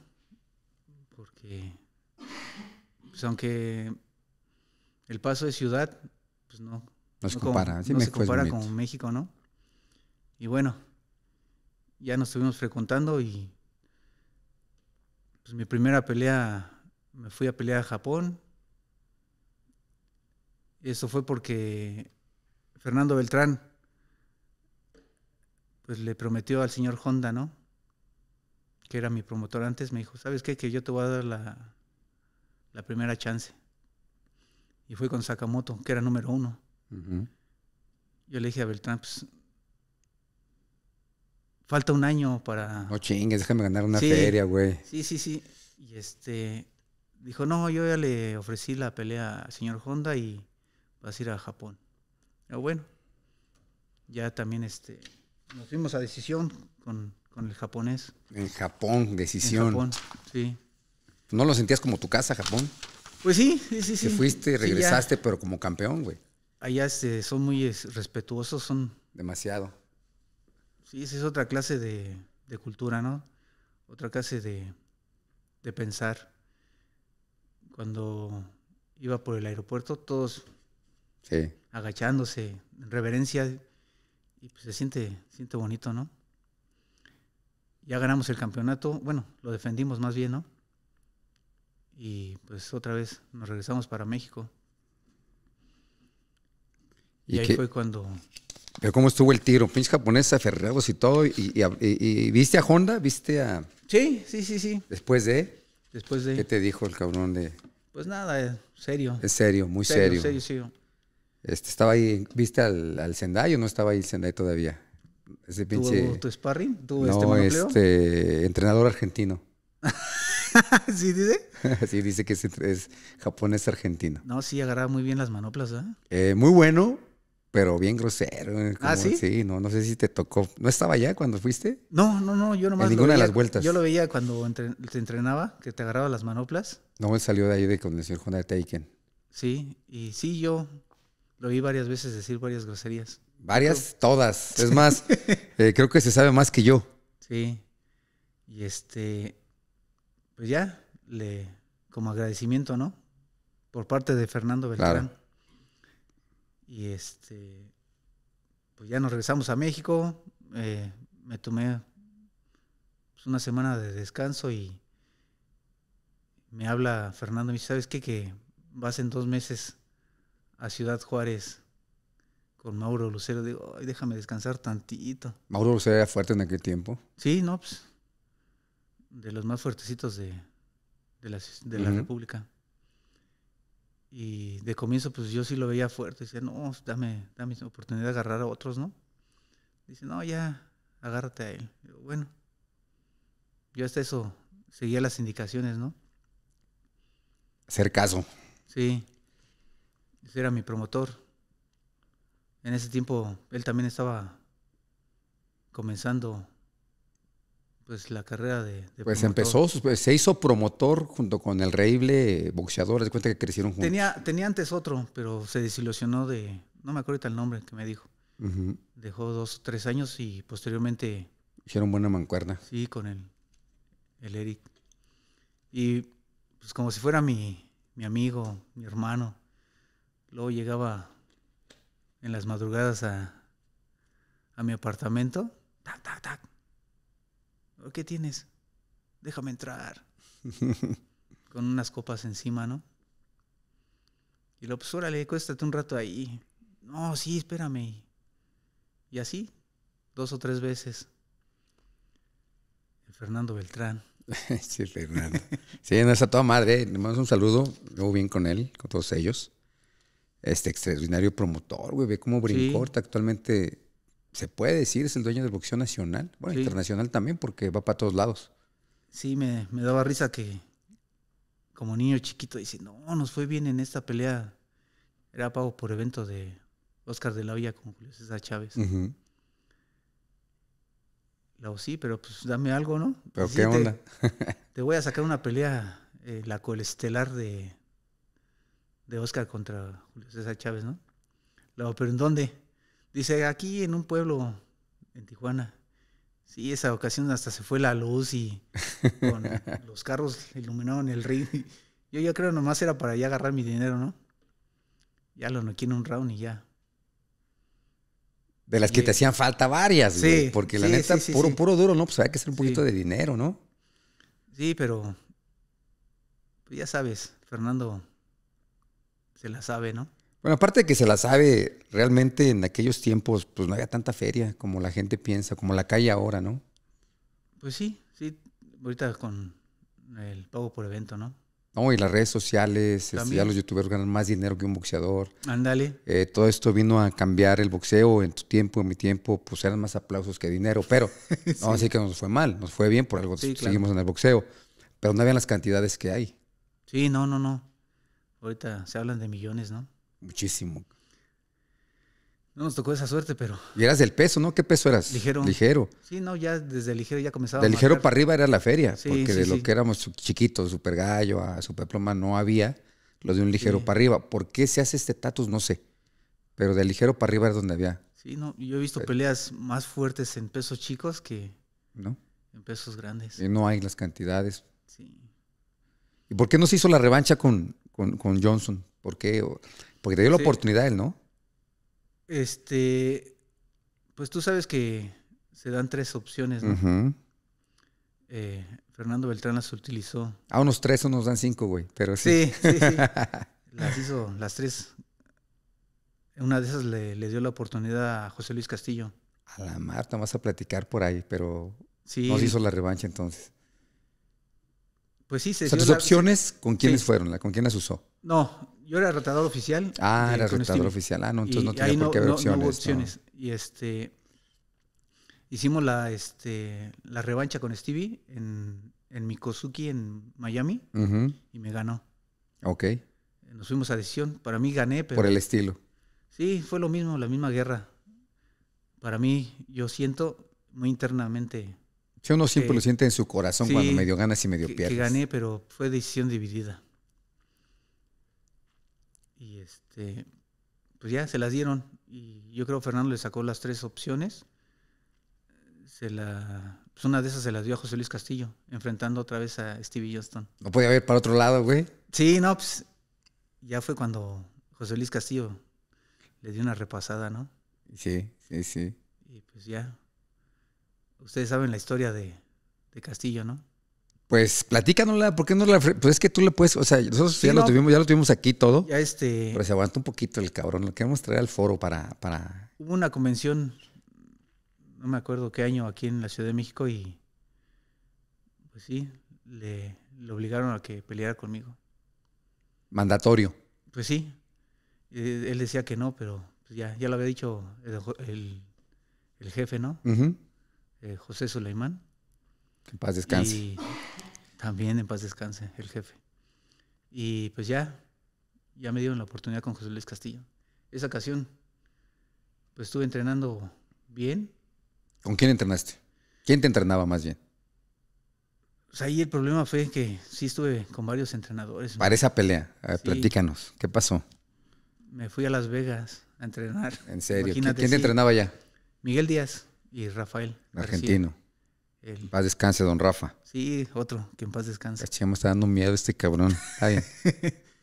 Porque, pues aunque el paso de ciudad, pues no. Nos no compara. Como, sí, no se compara con México, ¿no? Y bueno, ya nos estuvimos frecuentando y pues mi primera pelea, me fui a pelear a Japón. Eso fue porque Fernando Beltrán pues le prometió al señor Honda, ¿no? Que era mi promotor antes, me dijo, ¿sabes qué? Que yo te voy a dar la, la primera chance. Y fue con Sakamoto, que era número uno. Uh-huh. Yo le dije a Beltrán, pues, falta un año para... No chingues, déjame ganar una sí, feria, güey. Sí, sí, sí. Y este... dijo, no, yo ya le ofrecí la pelea al señor Honda y vas a ir a Japón. Pero bueno, ya también este, nos fuimos a decisión con, con el japonés. En Japón, decisión. En Japón, sí. ¿No lo sentías como tu casa, Japón? Pues sí, sí, sí. Te fuiste y regresaste, sí, pero como campeón, güey. Allá este, son muy respetuosos, son... Demasiado. Sí, esa es otra clase de, de cultura, ¿no? Otra clase de, de pensar. Cuando iba por el aeropuerto, todos sí, agachándose, en reverencia, y pues se siente, se siente bonito, ¿no? Ya ganamos el campeonato, bueno, lo defendimos más bien, ¿no? Y pues otra vez nos regresamos para México. Y, ¿Y ahí qué? Fue cuando... Pero ¿cómo estuvo el tiro? Pinches japoneses aferrados y todo, y, y, y, y ¿viste a Honda? ¿Viste a...? Sí, sí, sí, sí. Después de... Después de, ¿qué te dijo el cabrón de...? Pues nada, serio. Es serio, muy serio. Serio, serio, serio. Este, ¿estaba ahí, viste al, al Sendai o no estaba ahí el Sendai todavía? Ese pinche... ¿Tu, tu sparring? ¿Tu no, este monopleo? este, entrenador argentino. ¿Sí dice? Sí, dice que es, es japonés argentino. No, sí, agarraba muy bien las manoplas, ¿eh? eh muy bueno, pero bien grosero. Como, ¿ah, sí? Sí, no, no sé si te tocó. ¿No estaba allá cuando fuiste? No, no, no, yo nomás... En ninguna veía, de las vueltas. Yo lo veía cuando entre, te entrenaba, que te agarraba las manoplas. No, él salió de ahí de, con el señor Honda Taiken. Sí, y sí, yo lo vi varias veces decir varias groserías. ¿Varias? Pero, todas. Es más, eh, creo que se sabe más que yo. Sí. Y este... Pues ya, le como agradecimiento, ¿no? Por parte de Fernando Beltrán. Claro. Y este, pues ya nos regresamos a México, eh, me tomé pues una semana de descanso y me habla Fernando y me dice, ¿sabes qué? Que vas en dos meses a Ciudad Juárez con Mauro Lucero. Digo, ay, déjame descansar tantito. ¿Mauro Lucero era fuerte en aquel tiempo? Sí, no, pues, de los más fuertecitos de, de la, de la uh-huh, República. Y de comienzo, pues yo sí lo veía fuerte. Decía, no, dame, dame oportunidad de agarrar a otros, ¿no? Dice, no, ya, agárrate a él. Yo, bueno, yo hasta eso seguía las indicaciones, ¿no? Hacer caso. Sí. Ese era mi promotor. En ese tiempo, él también estaba comenzando, pues, la carrera de, de pues promotor. Empezó, pues, se hizo promotor junto con el reíble boxeador, de cuenta que crecieron juntos. Tenía, tenía antes otro, pero se desilusionó de, no me acuerdo ahorita el nombre que me dijo. Uh-huh. Dejó dos, tres años y posteriormente... Hicieron buena mancuerna. Sí, con el, el Eric. Y pues como si fuera mi, mi amigo, mi hermano. Luego llegaba en las madrugadas a, a mi apartamento. Tac, tac, tac. ¿Qué tienes? Déjame entrar. Con unas copas encima, ¿no? Y lo, pues, órale, cuéstate un rato ahí. No, sí, espérame. Y así, dos o tres veces. El Fernando Beltrán. Sí, Fernando. Sí, no, está toda madre. Le mando un saludo. Llevo bien con él, con todos ellos. Este extraordinario promotor, güey. Ve cómo brincó. Sí. Actualmente... se puede decir, es el dueño del boxeo nacional, bueno, sí, internacional también, porque va para todos lados. Sí, me, me daba risa que como niño chiquito dice, no, nos fue bien en esta pelea. Era pago por evento de Oscar de la Hoya con Julio César Chávez. Uh-huh. Le digo, sí, pero pues dame algo, ¿no? ¿Pero qué onda? Te, te voy a sacar una pelea, eh, la colestelar de, de Oscar contra Julio César Chávez, ¿no? Le digo, ¿pero en dónde? Dice, aquí en un pueblo, en Tijuana. Sí, esa ocasión hasta se fue la luz y con los carros iluminaron el ring. Yo ya creo nomás era para ya agarrar mi dinero, ¿no? Ya lo noqué en un round y ya. De las que te hacían falta varias, sí, güey, porque la sí, neta, sí, sí, puro, sí. puro duro, ¿no? Pues había que hacer un poquito sí. de dinero, ¿no? Sí, pero pues ya sabes, Fernando se la sabe, ¿no? Bueno, aparte de que se la sabe, realmente en aquellos tiempos pues no había tanta feria como la gente piensa, como la calle ahora, ¿no? Pues sí, sí, ahorita con el pago por evento, ¿no? No, y las redes sociales, este, ya los youtubers ganan más dinero que un boxeador. Ándale. Eh, todo esto vino a cambiar el boxeo. En tu tiempo, en mi tiempo, pues eran más aplausos que dinero. Pero sí. no así que nos fue mal, nos fue bien, por algo sí, seguimos claro. en el boxeo. Pero no habían las cantidades que hay. Sí, no, no, no. Ahorita se hablan de millones, ¿no? Muchísimo. No nos tocó esa suerte, pero... Y eras del peso, ¿no? ¿Qué peso eras? Ligero. Ligero. Sí, no, ya desde ligero ya comenzaba De a ligero marcar. Para arriba era la feria, sí, porque sí, de sí. lo que éramos chiquitos, Super Gallo, a Super Pluma, no había lo de un ligero sí. para arriba. ¿Por qué se hace este tatus? No sé. Pero de ligero para arriba era donde había. Sí, no, yo he visto pero, peleas más fuertes en pesos chicos que ¿no? en pesos grandes. Y no hay las cantidades. Sí. ¿Y por qué no se hizo la revancha con, con, con Johnson? ¿Por qué? Porque te dio sí. la oportunidad él, ¿no? Este, pues tú sabes que se dan tres opciones, ¿no? Uh-huh. eh, Fernando Beltrán las utilizó. Ah, unos tres o nos dan cinco, güey. Pero sí. Sí, sí, sí. Las hizo las tres. Una de esas le, le dio la oportunidad a José Luis Castillo. A la Marta, vas a platicar por ahí, pero sí. nos hizo la revancha entonces. Pues sí, se o sea, tus la... opciones, ¿con quiénes sí. fueron? ¿Con quién las usó? No, yo era retador oficial. Ah, era retador oficial. Ah, no, entonces y no tenía por qué no, haber opciones. No, no hubo opciones. No. Y este, hicimos la, este, la revancha con Stevie en, en Mikosuki, en Miami, uh-huh. y me ganó. Ok. Nos fuimos a decisión. Para mí gané, pero... Por el estilo. Sí, fue lo mismo, la misma guerra. Para mí, yo siento muy internamente... Si uno siempre que, lo siente en su corazón sí, cuando medio ganas y medio que, pierdes. Que gané, pero fue decisión dividida. Y este, pues ya se las dieron. Y yo creo que Fernando le sacó las tres opciones. Se la, pues una de esas se las dio a José Luis Castillo, enfrentando otra vez a Stevie Johnston. No podía haber para otro lado, güey. Sí, no, pues ya fue cuando José Luis Castillo le dio una repasada, ¿no? Sí, sí, sí. Y pues ya. Ustedes saben la historia de, de Castillo, ¿no? Pues platícanosla, ¿por qué no la? Pues es que tú le puedes, o sea, nosotros sí, ya no, lo tuvimos, ya lo tuvimos aquí todo. Ya este. Pero se aguanta un poquito el cabrón, lo queremos traer al foro para, para. Hubo una convención, no me acuerdo qué año, aquí en la Ciudad de México, y pues sí, le, le obligaron a que peleara conmigo. Mandatorio. Pues sí. Él decía que no, pero pues ya, ya lo había dicho el, el, el jefe, ¿no? Ajá. Uh-huh. José Sulaimán. En paz descanse. Y también en paz descanse, el jefe. Y pues ya, ya me dieron la oportunidad con José Luis Castillo. Esa ocasión, pues estuve entrenando bien. ¿Con quién entrenaste? ¿Quién te entrenaba más bien? Pues ahí el problema fue que sí estuve con varios entrenadores. Para esa pelea, a ver, sí. platícanos, ¿qué pasó? Me fui a Las Vegas a entrenar. ¿En serio? Imagínate, ¿quién te sí. entrenaba allá? Miguel Díaz. Y Rafael. Argentino. García, el... En paz descanse, don Rafa. Sí, otro, que en paz descanse. Cachai, me está dando miedo este cabrón. Ay,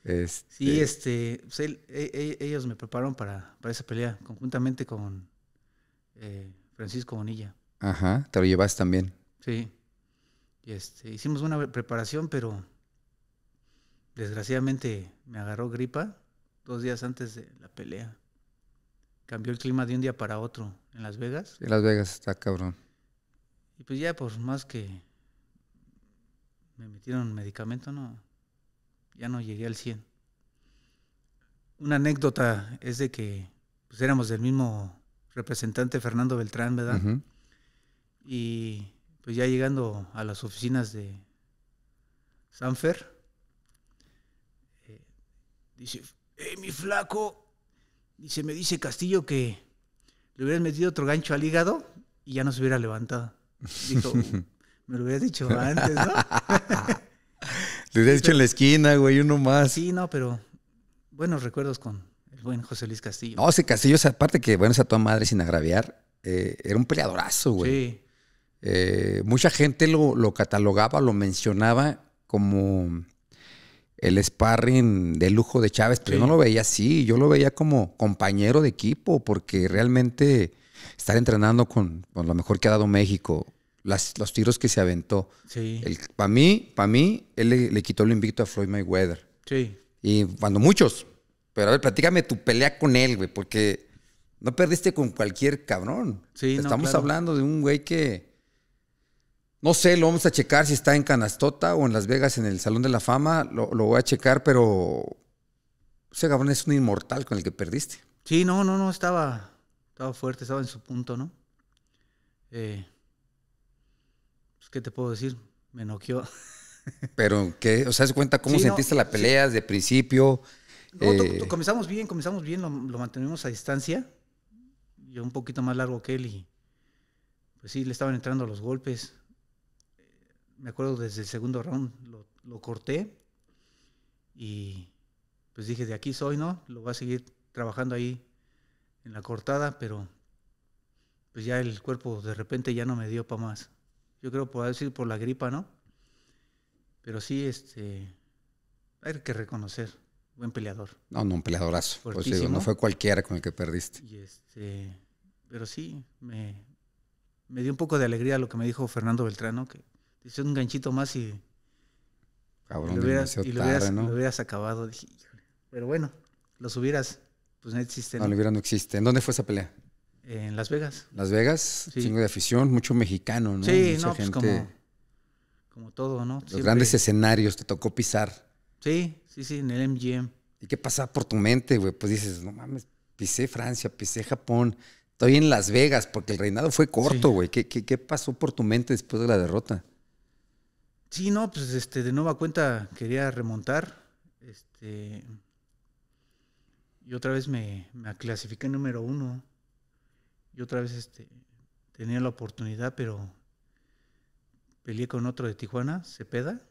este... Sí, este, pues él, e, e, ellos me prepararon para, para esa pelea, conjuntamente con eh, Francisco Bonilla. Ajá, te lo llevas también. Sí. Y este, hicimos una preparación, pero desgraciadamente me agarró gripa dos días antes de la pelea. Cambió el clima de un día para otro en Las Vegas. En Las Vegas está cabrón. Y pues ya por más que me metieron medicamento, no, ya no llegué al cien. Una anécdota es de que pues éramos del mismo representante Fernando Beltrán, ¿verdad? Uh-huh. Y pues ya llegando a las oficinas de Sanfer, eh, dice, ¡eh, mi flaco! Y se me dice Castillo que le hubieras metido otro gancho al hígado y ya no se hubiera levantado. Dijo, me lo hubieras dicho antes, ¿no? Lo hubieras dicho en la esquina, güey, uno más. Sí, no, pero buenos recuerdos con el buen José Luis Castillo. No, ese Castillo, esa parte que, bueno, esa toda madre sin agraviar, eh, era un peleadorazo, güey. Sí. Eh, mucha gente lo, lo catalogaba, lo mencionaba como el sparring de lujo de Chávez, pero sí. Yo no lo veía así, yo lo veía como compañero de equipo, porque realmente estar entrenando con, con lo mejor que ha dado México, las, los tiros que se aventó. Sí. Para mí, para mí, él le, le quitó el invicto a Floyd Mayweather. Sí. Y cuando muchos, pero a ver, platícame tu pelea con él, güey, porque no perdiste con cualquier cabrón. Sí, estamos no, claro. hablando de un güey que... No sé, lo vamos a checar si está en Canastota o en Las Vegas, en el Salón de la Fama. Lo, lo voy a checar, pero ese cabrón es un inmortal con el que perdiste. Sí, no, no, no, estaba, estaba fuerte, estaba en su punto, ¿no? Eh, pues, ¿qué te puedo decir? Me noqueó. Pero, ¿qué? O sea, ¿se cuenta cómo sí, sentiste no, la pelea desde sí. principio? No, eh... to, to, comenzamos bien, comenzamos bien, lo, lo mantenimos a distancia. Yo un poquito más largo que él y pues sí, le estaban entrando los golpes. Me acuerdo desde el segundo round lo, lo corté y pues dije, de aquí soy, ¿no? Lo voy a seguir trabajando ahí en la cortada, pero pues ya el cuerpo de repente ya no me dio para más. Yo creo, por decir, por la gripa, ¿no? Pero sí, este, hay que reconocer, buen peleador. No, no, un peleadorazo. Pues digo, no fue cualquiera con el que perdiste. Y este, pero sí, me, me dio un poco de alegría lo que me dijo Fernando Beltrán, ¿no? Que hice un ganchito más y, cabrón, y, lo, hubieras, y lo, hubieras, tarde, ¿no? lo hubieras acabado. Dije, pero bueno, los hubieras, pues no existen. No, lo hubieras no existe. ¿En dónde fue esa pelea? En Las Vegas. Las Vegas, sí. Chingo de afición, mucho mexicano, ¿no? Sí, Mucha no, gente... pues como, como todo, ¿no? Los Siempre... grandes escenarios te tocó pisar. Sí, sí, sí, en el M G M. ¿Y qué pasaba por tu mente, güey? Pues dices, no mames, pisé Francia, pisé Japón, estoy en Las Vegas, porque el reinado fue corto, güey. Sí. ¿Qué, qué, ¿Qué pasó por tu mente después de la derrota? Sí, no, pues este, de nueva cuenta quería remontar. Este, y otra vez me, me clasifiqué número uno. Y otra vez este, tenía la oportunidad, pero peleé con otro de Tijuana, Cepeda.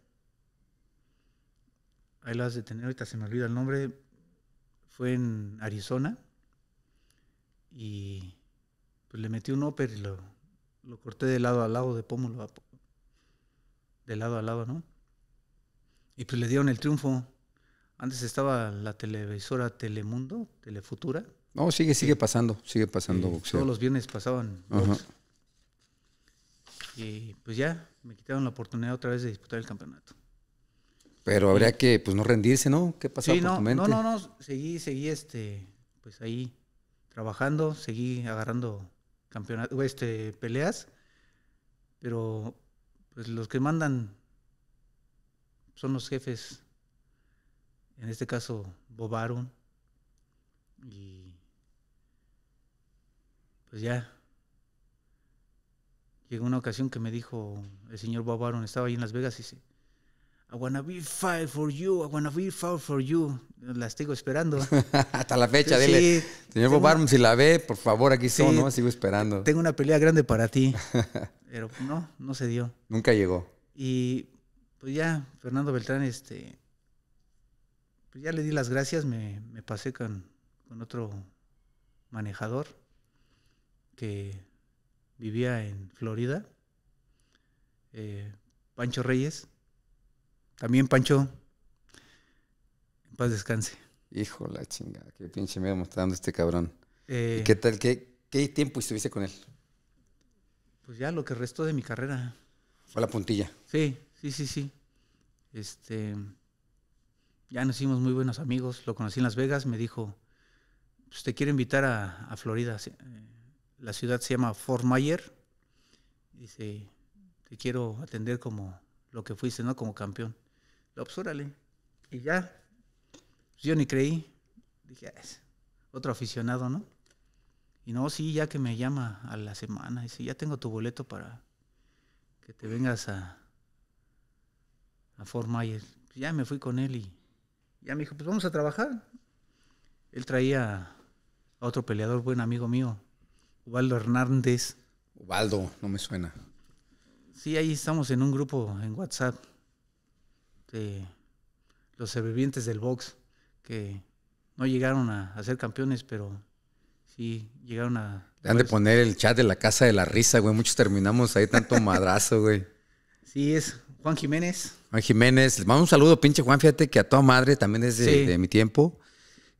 Ahí lo has de tener, ahorita se me olvida el nombre. Fue en Arizona. Y pues le metí un upper y lo, lo corté de lado a lado, de pómulo a pómulo. De lado a lado, ¿no? Y pues le dieron el triunfo. Antes estaba la televisora Telemundo, Telefutura. No, sigue, sigue pasando, sigue pasando boxeo. Todos los viernes pasaban box. Y pues ya, me quitaron la oportunidad otra vez de disputar el campeonato. Pero habría y, que, pues, no rendirse, ¿no? ¿Qué pasó sí, por no, tu mente? No, no, no, seguí, seguí, este, pues ahí trabajando, seguí agarrando campeonato, este, peleas, pero... Pues los que mandan son los jefes, en este caso Bob Arum, y pues ya llegó una ocasión que me dijo el señor Bob Arum, estaba ahí en Las Vegas y dice, I wanna be fired for you, I wanna be fired for you, la sigo esperando. Hasta la fecha, sí, dile, sí, señor Bob Arum, si la ve, por favor, aquí sí, son, ¿no? Sigo esperando. Tengo una pelea grande para ti. Pero no, no se dio. Nunca llegó. Y pues ya, Fernando Beltrán, este, pues ya le di las gracias, me, me pasé con, con otro manejador que vivía en Florida, eh, Pancho Reyes, también Pancho, en paz descanse. Hijo la chingada, qué pinche miedo me está dando este cabrón. Eh, ¿Y qué tal, qué, qué tiempo estuviste con él? Pues ya lo que restó de mi carrera. Fue la puntilla. Sí, sí, sí, sí. Este, ya nos hicimos muy buenos amigos. Lo conocí en Las Vegas. Me dijo, pues te quiero invitar a, a Florida. La ciudad se llama Fort Myers. Dice, te quiero atender como lo que fuiste, ¿no? Como campeón. Lo pues, órale. Y ya, pues yo ni creí. Dije, es otro aficionado, ¿no? Y no, sí, ya que me llama a la semana. Dice, ya tengo tu boleto para que te vengas a, a Fort Myers. Ya me fui con él y ya me dijo, pues vamos a trabajar. Él traía a otro peleador, buen amigo mío, Ubaldo Hernández. Ubaldo, no me suena. Sí, ahí estamos en un grupo en WhatsApp de los sobrevivientes del box que no llegaron a, a ser campeones, pero sí llegaron a... Le han de poner el chat de la casa de la risa, güey. Muchos terminamos ahí tanto madrazo, güey. Sí, es Juan Jiménez. Juan Jiménez. Les mando un saludo, pinche Juan. Fíjate que a toda madre también desde sí. de mi tiempo.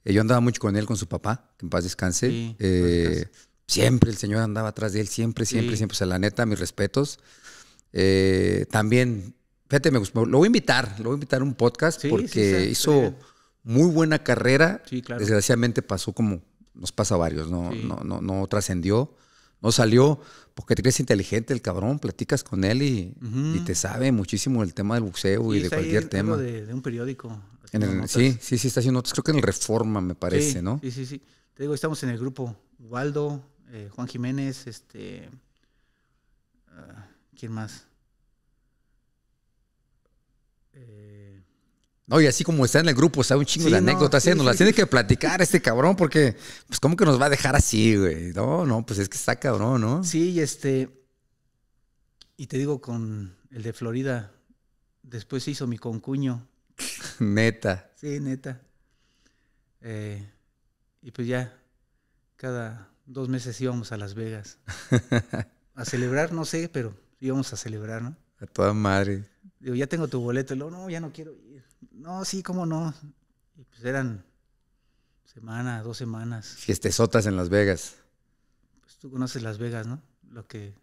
Eh, yo andaba mucho con él, con su papá, que en paz descanse. Sí, eh, paz descanse. Siempre el señor andaba atrás de él, siempre, siempre, sí. siempre. O sea, la neta, mis respetos. Eh, también, fíjate, me gustó. Lo voy a invitar, lo voy a invitar a un podcast sí, porque sí, sí, sí, hizo sí. muy buena carrera. Sí, claro. Desgraciadamente pasó como nos pasa a varios, no, sí. no, no, no, no trascendió. No salió, porque te crees inteligente el cabrón, platicas con él y, uh-huh. y te sabe muchísimo el tema del boxeo sí, y de cualquier tema. De, de un periódico. En el, sí, sí, sí, está haciendo notas, creo que en el Reforma, me parece, sí, ¿no? Sí, sí, sí. Te digo, estamos en el grupo Waldo, eh, Juan Jiménez, este... Uh, ¿quién más? Eh... No, y así como está en el grupo, sabe un chingo sí, de anécdotas, no, sí, ¿eh? Nos sí, las sí. tiene que platicar este cabrón, porque, pues, ¿cómo que nos va a dejar así, güey? No, no, pues es que está cabrón, ¿no? Sí, y este, y te digo, con el de Florida, después se hizo mi concuño. Neta. Sí, neta. Eh, y pues ya, cada dos meses íbamos a Las Vegas. A celebrar, no sé, pero íbamos a celebrar, ¿no? A toda madre. Digo, ya tengo tu boleto. Y luego, no, ya no quiero ir. No, sí, cómo no. Y pues eran semana, dos semanas. Fiestesotas en Las Vegas. Pues tú conoces Las Vegas, ¿no? Lo que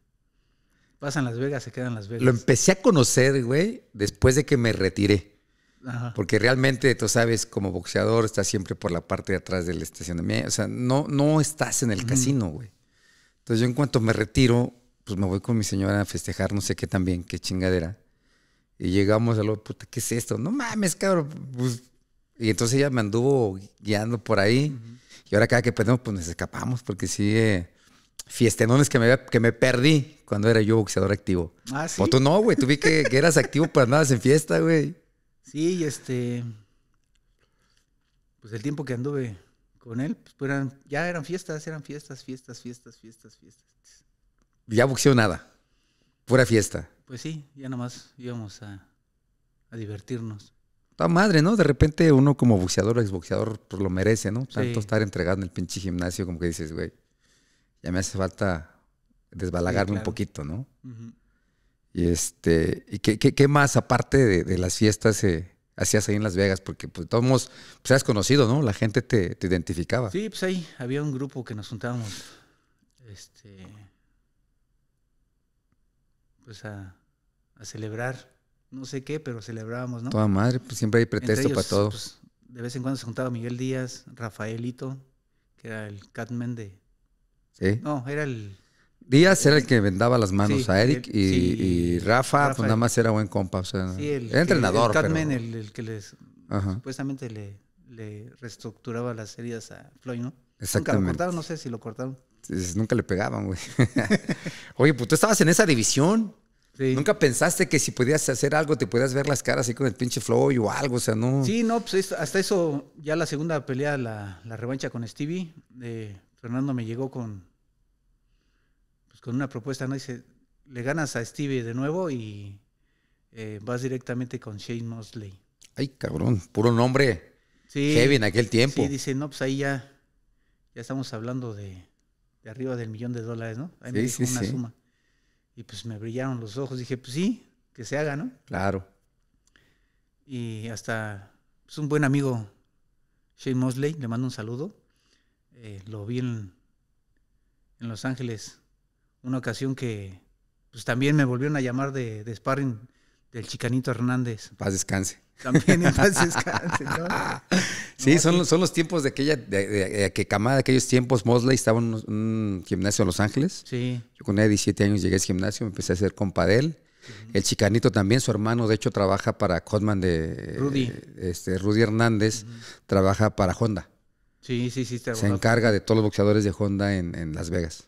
pasa en Las Vegas se queda en Las Vegas. Lo empecé a conocer, güey, después de que me retiré. Ajá. Porque realmente, tú sabes, como boxeador estás siempre por la parte de atrás del estacionamiento. O sea, no, no estás en el uh-huh. casino, güey. Entonces yo en cuanto me retiro, pues me voy con mi señora a festejar, no sé qué también, qué chingadera. Y llegamos a lo, puta, ¿qué es esto? No mames, cabrón. Pues, y entonces ella me anduvo guiando por ahí. Uh-huh. Y ahora cada que perdemos, pues nos escapamos. Porque sí, eh, fiestenones que me, que me perdí cuando era yo boxeador activo. Ah, ¿sí? O tú no, güey. Tú vi que, que eras activo, pero andabas en fiesta, güey. Sí, y este... Pues el tiempo que anduve con él, pues eran, ya eran fiestas, eran fiestas, fiestas, fiestas, fiestas, fiestas. Ya boxeo nada. Pura fiesta. Pues sí, ya nomás íbamos a, a divertirnos. Está madre, ¿no? De repente uno como boxeador o exboxeador pues lo merece, ¿no? Tanto sí. estar entregado en el pinche gimnasio como que dices, güey, ya me hace falta desbalagarme sí, claro. un poquito, ¿no? Uh-huh. Y este, ¿y qué, qué, qué más aparte de, de las fiestas eh, hacías ahí en Las Vegas? Porque pues todos hemos, pues eras conocido, ¿no? La gente te, te identificaba. Sí, pues ahí había un grupo que nos juntábamos, este, pues a... a celebrar, no sé qué, pero celebrábamos, ¿no? Toda madre, pues siempre hay pretexto ellos, para todo. Pues, de vez en cuando se juntaba Miguel Díaz, Rafaelito, que era el Catman de... ¿Sí? No, era el... Díaz el, era el que vendaba las manos sí, a Eric el, y, sí, y Rafa, Rafa, pues nada más era buen compa. O sea, sí, el, era entrenador. El Catman, pero... el, el que les, ajá. supuestamente le, le reestructuraba las heridas a Floyd, ¿no? Exactamente. Nunca lo cortaron, no sé si lo cortaron. Entonces, nunca le pegaban, güey. Oye, pues tú estabas en esa división. Sí. ¿Nunca pensaste que si podías hacer algo te podías ver las caras así con el pinche Floyd o algo? O sea, no. Sí, no, pues hasta eso, ya la segunda pelea, la, la revancha con Stevie, eh, Fernando me llegó con, pues, con una propuesta, ¿no? Dice, le ganas a Stevie de nuevo y eh, vas directamente con Shane Mosley. Ay, cabrón, puro nombre sí, heavy en aquel tiempo. Sí, dice, no, pues ahí ya, ya estamos hablando de, de arriba del millón de dólares, ¿no? Ahí sí, me dijo sí, una sí. suma. Y pues me brillaron los ojos. Dije, pues sí, que se haga, ¿no? Claro. Y hasta pues un buen amigo, Shane Mosley, le mando un saludo. Eh, lo vi en, en Los Ángeles una ocasión que pues también me volvieron a llamar de, de sparring del Chicanito Hernández. Paz descanse. También en paz descanse, ¿no? Sí, no, son, los, son los tiempos de aquella, de, de, de, de camada de aquellos tiempos. Mosley estaba en un, un gimnasio en Los Ángeles. Sí. Yo con diecisiete años llegué a ese gimnasio, me empecé a hacer compa de él. Uh-huh. El Chicanito también, su hermano, de hecho, trabaja para Cotman de... Rudy. Este, Rudy Hernández, uh-huh. trabaja para Honda. Sí, sí, sí. Está Se encarga de todos los boxeadores de Honda en, en Las Vegas.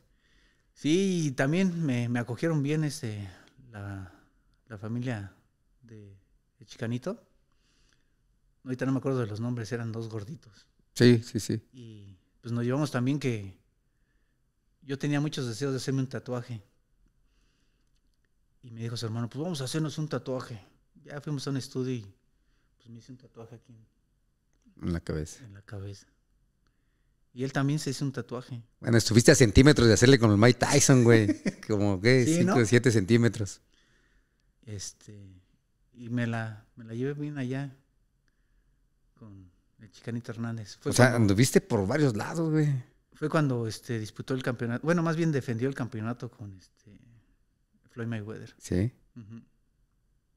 Sí, y también me, me acogieron bien este, la, la familia de, de Chicanito. Ahorita no me acuerdo de los nombres, eran dos gorditos. Sí, sí, sí. Y pues nos llevamos también que yo tenía muchos deseos de hacerme un tatuaje. Y me dijo su hermano, pues vamos a hacernos un tatuaje. Ya fuimos a un estudio y pues me hice un tatuaje aquí. En, en la cabeza. En la cabeza. Y él también se hizo un tatuaje. Bueno, estuviste a centímetros de hacerle con el Mike Tyson, güey. Como, ¿qué? Sí, cinco, ¿no? siete centímetros. Este... Y me la, me la llevé bien allá con el Chicanito Hernández. Fue o cuando, sea, anduviste por varios lados, güey. Fue cuando este, disputó el campeonato. Bueno, más bien defendió el campeonato con este Floyd Mayweather. Sí. Uh-huh.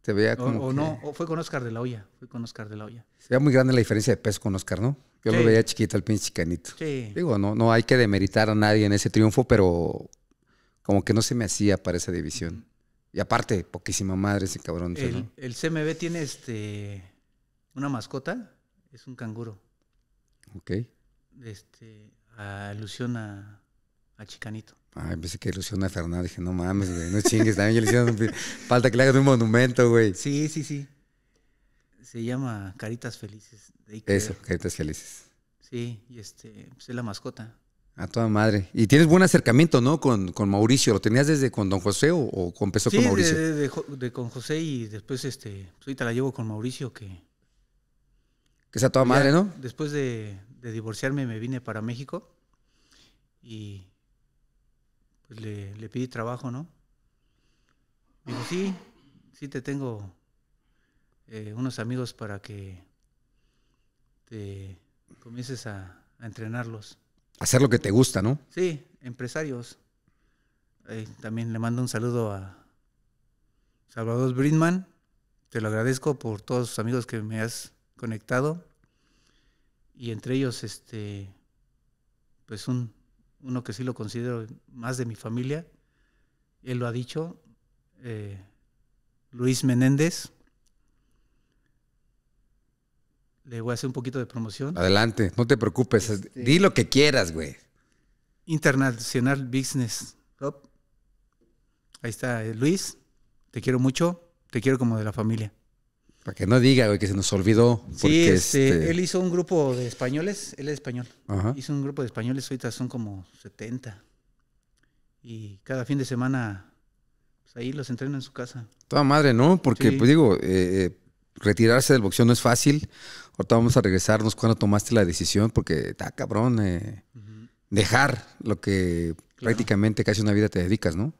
Se veía como. O, o que... no, o fue con Oscar de la Hoya. Fue con Oscar de la Hoya. Se veía muy grande la diferencia de peso con Oscar, ¿no? Yo sí. lo veía chiquito, el pinche Chicanito. Sí. Digo, no, no hay que demeritar a nadie en ese triunfo, pero como que no se me hacía para esa división. Uh-huh. Y aparte, poquísima madre ese cabrón. El, ¿no? el C M B tiene este una mascota, es un canguro. Ok. Este, a, alusión a, a Chicanito. Ay, pensé que alusión a Fernando. Dije, no mames, güey, no chingues. También yo le hicieron falta que le hagan un monumento, güey. Sí, sí, sí. Se llama Caritas Felices. De Eso, Caritas Felices. Sí, y este, pues es la mascota. A toda madre. Y tienes buen acercamiento, ¿no? Con, con Mauricio. ¿Lo tenías desde con Don José o, o empezó sí, con Mauricio? Sí, de, de, de, de con José y después, este, pues ahorita la llevo con Mauricio que... Que es a toda ya, madre, ¿no? Después de, de divorciarme me vine para México y pues le, le pedí trabajo, ¿no? Me dijo, sí, sí te tengo eh, unos amigos para que te comiences a, a entrenarlos. Hacer lo que te gusta, ¿no? Sí, empresarios. Eh, también le mando un saludo a Salvador Brinman. Te lo agradezco por todos los amigos que me has conectado. Y entre ellos, este, pues un, uno que sí lo considero más de mi familia. Él lo ha dicho. Eh, Luis Menéndez. Le voy a hacer un poquito de promoción. Adelante, no te preocupes. Este, di lo que quieras, güey. International Business Hub. Ahí está, Luis. Te quiero mucho. Te quiero como de la familia. Para que no diga, güey, que se nos olvidó. Sí, porque este, este... él hizo un grupo de españoles. Él es español. Ajá. Hizo un grupo de españoles. Ahorita son como setenta. Y cada fin de semana, pues ahí los entrenan en su casa. Toda madre, ¿no? Porque, sí. pues digo... Eh, retirarse del boxeo no es fácil. Ahorita vamos a regresarnos cuando tomaste la decisión, porque está cabrón eh, uh-huh. dejar lo que claro. prácticamente casi una vida te dedicas, ¿no?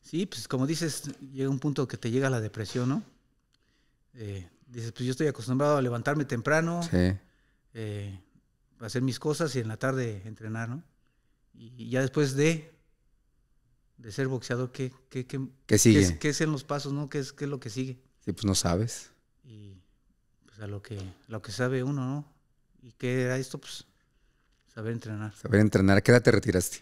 Sí, pues como dices, llega un punto que te llega la depresión, ¿no? Eh, dices, pues yo estoy acostumbrado a levantarme temprano, sí. eh, hacer mis cosas y en la tarde entrenar, ¿no? Y, y ya después de, de ser boxeador, ¿qué, qué, qué, ¿Qué sigue? ¿Qué, es, qué es en los pasos, ¿no? ¿Qué es, qué es lo que sigue? Sí, pues no sabes. Y pues a lo que, lo que sabe uno, ¿no? ¿Y qué era esto? Pues saber entrenar. Saber entrenar. ¿A qué edad te retiraste?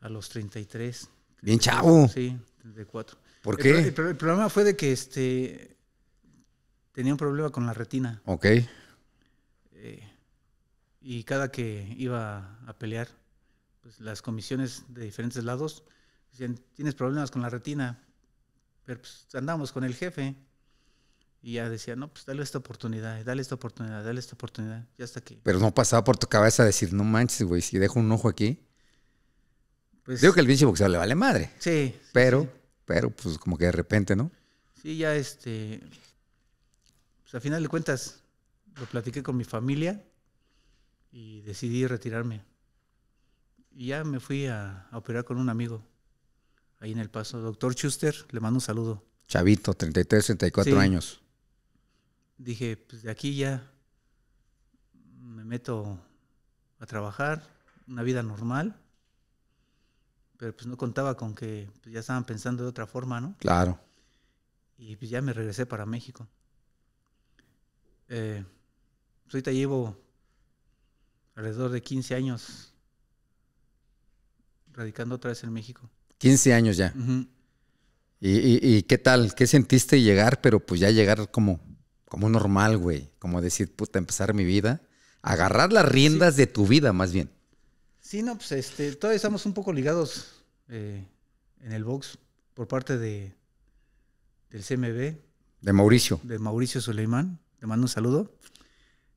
A los treinta y tres. Bien chavo. Sí, treinta y cuatro. ¿Por qué? El, el, el problema fue de que este tenía un problema con la retina. Ok. Eh, y cada que iba a pelear, pues las comisiones de diferentes lados decían, tienes problemas con la retina, pero pues andamos con el jefe. Y ya decía, no, pues dale esta oportunidad, dale esta oportunidad, dale esta oportunidad, ya hasta que... Pero no pasaba por tu cabeza decir, no manches, güey, si dejo un ojo aquí. Pues, digo que el pinche boxeo le vale madre. Sí. Pero, sí. pero, pues como que de repente, ¿no? Sí, ya este... Pues al final de cuentas, lo platiqué con mi familia y decidí retirarme. Y ya me fui a, a operar con un amigo ahí en El Paso, doctor Schuster, le mando un saludo. Chavito, treinta y tres, treinta y cuatro sí. años. Dije, pues de aquí ya me meto a trabajar, una vida normal, pero pues no contaba con que pues ya estaban pensando de otra forma, ¿no? Claro. Y pues ya me regresé para México. Eh, pues ahorita llevo alrededor de quince años radicando otra vez en México. quince años ya. Uh-huh. ¿Y, y, y qué tal? ¿Qué sentiste llegar? Pero pues ya llegar como... Como normal, güey. Como decir, puta, empezar mi vida. Agarrar las riendas sí. de tu vida, más bien. Sí, no, pues este, todavía estamos un poco ligados eh, en el box por parte de del C M B. De Mauricio. De Mauricio Suleimán. Te mando un saludo.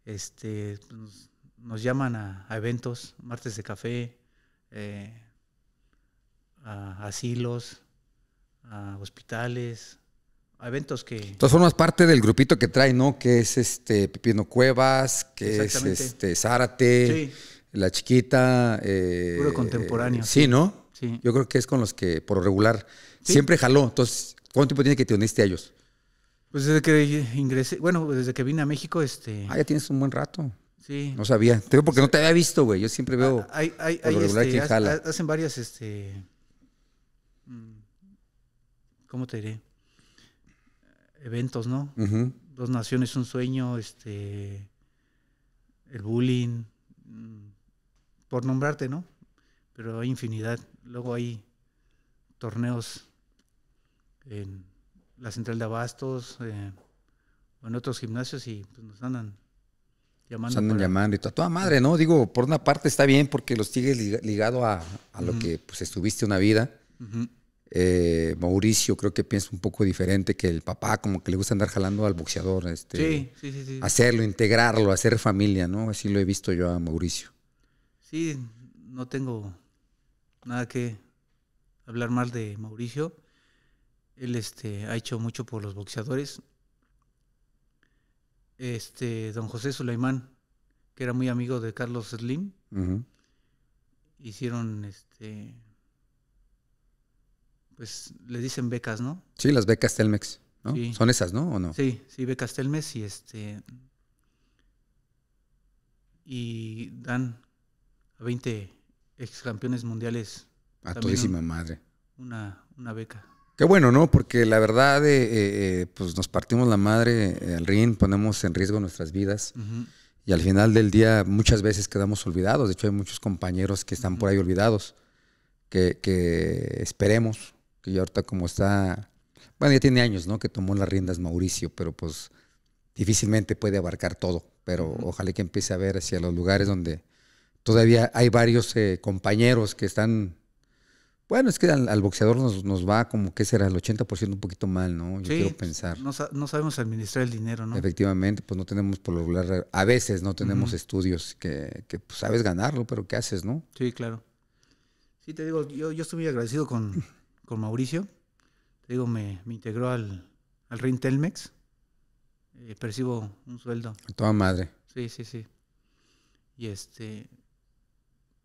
Este, nos, nos llaman a, a eventos, martes de café, eh, a asilos, a hospitales, a eventos que... Entonces formas parte del grupito que trae, ¿no? Que es este Pipino Cuevas, que es este Zárate, sí. La Chiquita. Eh, Puro contemporáneo. Eh, sí, ¿no? Sí. Yo creo que es con los que por regular sí. siempre jaló. Entonces, ¿cuánto tiempo tiene que te uniste a ellos? Pues desde que ingresé, bueno, desde que vine a México, este... Ah, ya tienes un buen rato. Sí. No sabía. Te digo porque no te había visto, güey. Yo siempre veo ah, hay, hay, por lo regular este, quién jala. Hacen varias, este... ¿Cómo te diré? Eventos, ¿no? Uh-huh. Dos Naciones, un Sueño, este... El bullying... Por nombrarte, ¿no? Pero hay infinidad. Luego hay torneos en la Central de Abastos, eh, o en otros gimnasios y pues, nos andan llamando. Nos andan para... llamando y toda, toda madre, ¿no? Digo, por una parte está bien porque los sigues ligado a, a lo uh-huh. que pues, estuviste una vida. Uh-huh. eh, Mauricio creo que piensa un poco diferente que el papá, como que le gusta andar jalando al boxeador. Este, sí, sí, sí, sí. Hacerlo, integrarlo, hacer familia, ¿no? Así lo he visto yo a Mauricio. Sí, no tengo nada que hablar mal de Mauricio. Él este, ha hecho mucho por los boxeadores. Este, don José Sulaimán, que era muy amigo de Carlos Slim, uh-huh. hicieron, este, pues le dicen becas, ¿no? Sí, las becas Telmex, ¿no? Sí. Son esas, ¿no? ¿O no? Sí, sí, becas Telmex y este y dan a veinte ex campeones mundiales. A todísima un, madre. Una, una beca. Qué bueno, ¿no? Porque la verdad, eh, eh, pues nos partimos la madre al ring, ponemos en riesgo nuestras vidas. Uh-huh. Y al final del día muchas veces quedamos olvidados. De hecho, hay muchos compañeros que están uh-huh. por ahí olvidados. Que, que esperemos, que ya ahorita como está... Bueno, ya tiene años, ¿no? Que tomó las riendas Mauricio, pero pues difícilmente puede abarcar todo. Pero uh-huh. ojalá que empiece a ver hacia los lugares donde todavía hay varios eh, compañeros que están... Bueno, es que al, al boxeador nos, nos va como que será el ochenta por ciento un poquito mal, ¿no? Yo sí, quiero pensar. No, no sabemos administrar el dinero, ¿no? Efectivamente, pues no tenemos por lo regular, a veces no tenemos uh-huh. estudios que, que pues, sabes ganarlo, pero ¿qué haces, no? Sí, claro. Sí, te digo, yo, yo estoy muy agradecido con, con Mauricio. Te digo, me, me integró al, al ring Telmex. Eh, percibo un sueldo. A toda madre. Sí, sí, sí. Y este,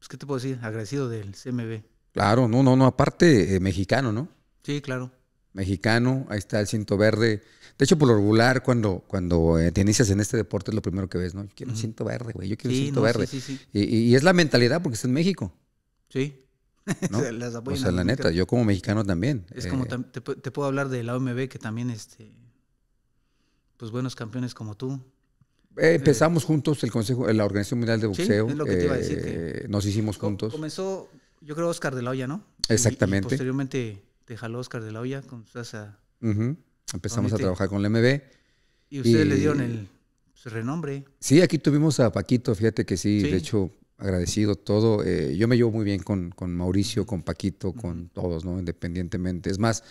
pues, ¿qué te puedo decir? Agradecido del C M B. Claro, no, no, no, aparte eh, mexicano, ¿no? Sí, claro. Mexicano, ahí está el cinto verde. De hecho, por lo regular, cuando, cuando eh, te inicias en este deporte es lo primero que ves, ¿no? Yo quiero uh-huh. un cinto verde, güey, yo quiero sí, un cinto no, verde. Sí, sí, sí. Y, y es la mentalidad porque está en México. Sí. ¿No? Se las apoyan, o sea, la neta, yo como mexicano también. Es eh, como, te, te puedo hablar de la O M B que también, este, pues buenos campeones como tú. Eh, empezamos eh, juntos el Consejo, la Organización Mundial de Boxeo. Sí, es lo que eh, te iba a decir. Que nos hicimos juntos. Comenzó... Yo creo Oscar de la Hoya, ¿no? Exactamente. Y, y posteriormente te jaló Oscar de la Hoya. Con, o sea, uh-huh. Empezamos a trabajar con la M B. Y ustedes y, le dieron el pues, renombre. Sí, aquí tuvimos a Paquito, fíjate que sí, sí. De hecho, agradecido todo. Eh, yo me llevo muy bien con, con Mauricio, con Paquito, uh-huh. con todos, ¿no? Independientemente. Es más,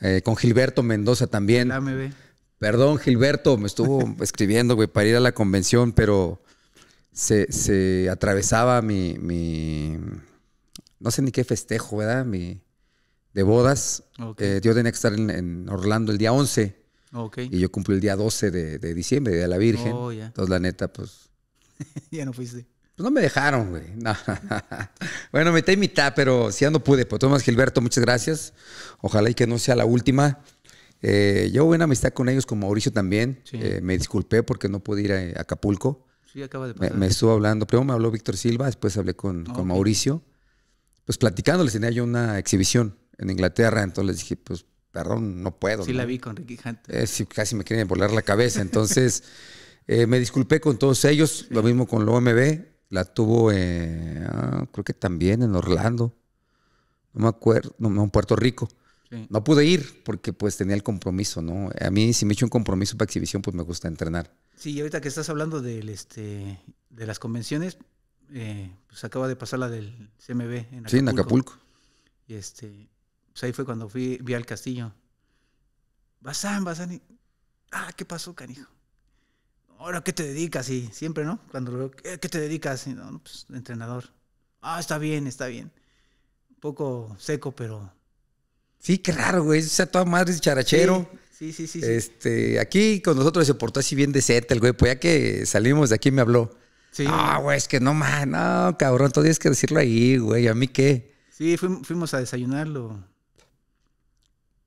eh, con Gilberto Mendoza también. La M B. Perdón, Gilberto, me estuvo escribiendo, güey, para ir a la convención, pero se, se atravesaba mi... mi no sé ni qué festejo, ¿verdad? Mi, de bodas. Okay. Eh, yo tenía que estar en, en Orlando el día once. Okay. Y yo cumplí el día doce de, de diciembre, de la Virgen. Oh, yeah. Entonces, la neta, pues... ya no fuiste. Pues no me dejaron, güey. No. Bueno, mitad y mitad, pero sí ya no pude. Pues Tomás Gilberto, muchas gracias. Ojalá y que no sea la última. Eh, yo buena amistad con ellos, con Mauricio también. Sí. Eh, me disculpé porque no pude ir a, a Acapulco. Sí, acaba de pasar. Me, me estuvo hablando. Primero me habló Víctor Silva, después hablé con, okay. con Mauricio. Pues platicándoles, tenía yo una exhibición en Inglaterra, entonces les dije, pues, perdón, no puedo. Sí, ¿no? La vi con Ricky Hunter. Eh, sí, casi me querían volar la cabeza. Entonces, eh, me disculpé con todos ellos, lo mismo con la O M B, la tuvo, eh, ah, creo que también en Orlando, no me acuerdo, no, no en Puerto Rico. Sí. No pude ir porque pues tenía el compromiso, ¿no? A mí si me echo un compromiso para exhibición, pues me gusta entrenar. Sí, y ahorita que estás hablando del, este, de las convenciones, Eh, pues acaba de pasar la del C M B en Acapulco. Sí, en Acapulco. Y este, pues ahí fue cuando fui, vi al Castillo. Bazán, Bazán. Y, ah, ¿qué pasó, canijo? Ahora, ¿qué te dedicas? Y siempre, ¿no? Cuando lo veo, ¿qué te dedicas? Y, no, pues, entrenador. Ah, está bien, está bien. Un poco seco, pero Sí, qué raro, güey. O sea, toda madre es charachero. Sí, sí, sí, sí. Este, sí. Aquí con nosotros se portó así bien decente el güey. Pues ya que salimos de aquí me habló. Sí. Ah, no, güey, es que no, man. No, cabrón, todo tienes que decirlo ahí, güey. ¿A mí qué? Sí, fuimos a desayunarlo.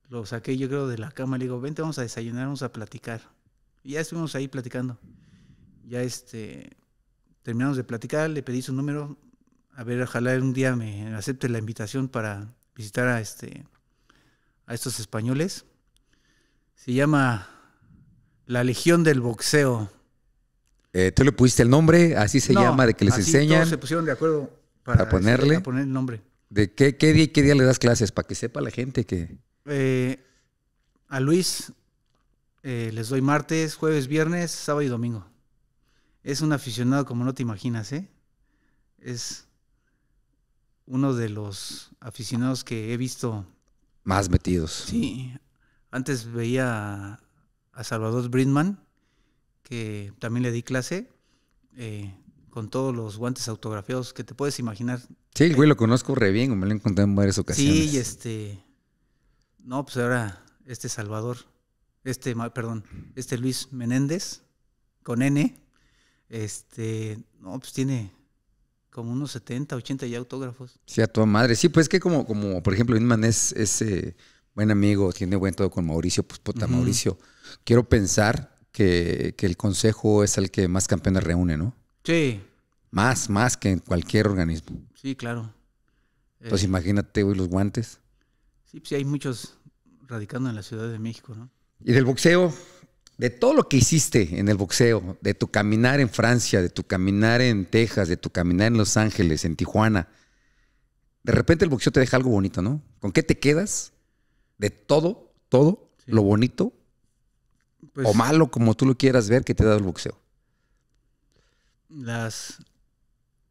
Lo saqué yo creo de la cama, le digo, vente, vamos a desayunar, vamos a platicar. Y ya estuvimos ahí platicando. Ya este, terminamos de platicar, le pedí su número. A ver, ojalá un día me acepte la invitación para visitar a, este, a estos españoles. Se llama La Legión del Boxeo. Eh, ¿Tú le pusiste el nombre? Así se no, llama, de que les así enseñan. Todos se pusieron de acuerdo para, para ponerle. Para poner el nombre. ¿De qué, qué, día, qué día le das clases? Para que sepa la gente que... Eh, a Luis eh, les doy martes, jueves, viernes, sábado y domingo. Es un aficionado como no te imaginas, ¿eh? Es uno de los aficionados que he visto más metidos. Sí, antes veía a Salvador Brindman, que también le di clase, eh, con todos los guantes autografiados que te puedes imaginar. Sí, el güey lo conozco re bien, me lo he encontrado en varias ocasiones. Sí, y este... No, pues ahora este Salvador, este, perdón, este Luis Menéndez, con N, este, no, pues tiene como unos setenta, ochenta ya autógrafos. Sí, a tu madre. Sí, pues que como, como por ejemplo, Inman es, es eh, buen amigo, tiene buen todo con Mauricio, pues puta, uh-huh. Mauricio, quiero pensar que, que el consejo es el que más campeones reúne, ¿no? Sí. Más, más que en cualquier organismo. Sí, claro. Entonces eh. imagínate, güey, los guantes. Sí, pues hay muchos radicando en la Ciudad de México, ¿no? Y del boxeo, de todo lo que hiciste en el boxeo, de tu caminar en Francia, de tu caminar en Texas, de tu caminar en Los Ángeles, en Tijuana, de repente el boxeo te deja algo bonito, ¿no? ¿Con qué te quedas? De todo, todo, sí. Lo bonito pues, o malo, como tú lo quieras ver, que te da el boxeo. Las,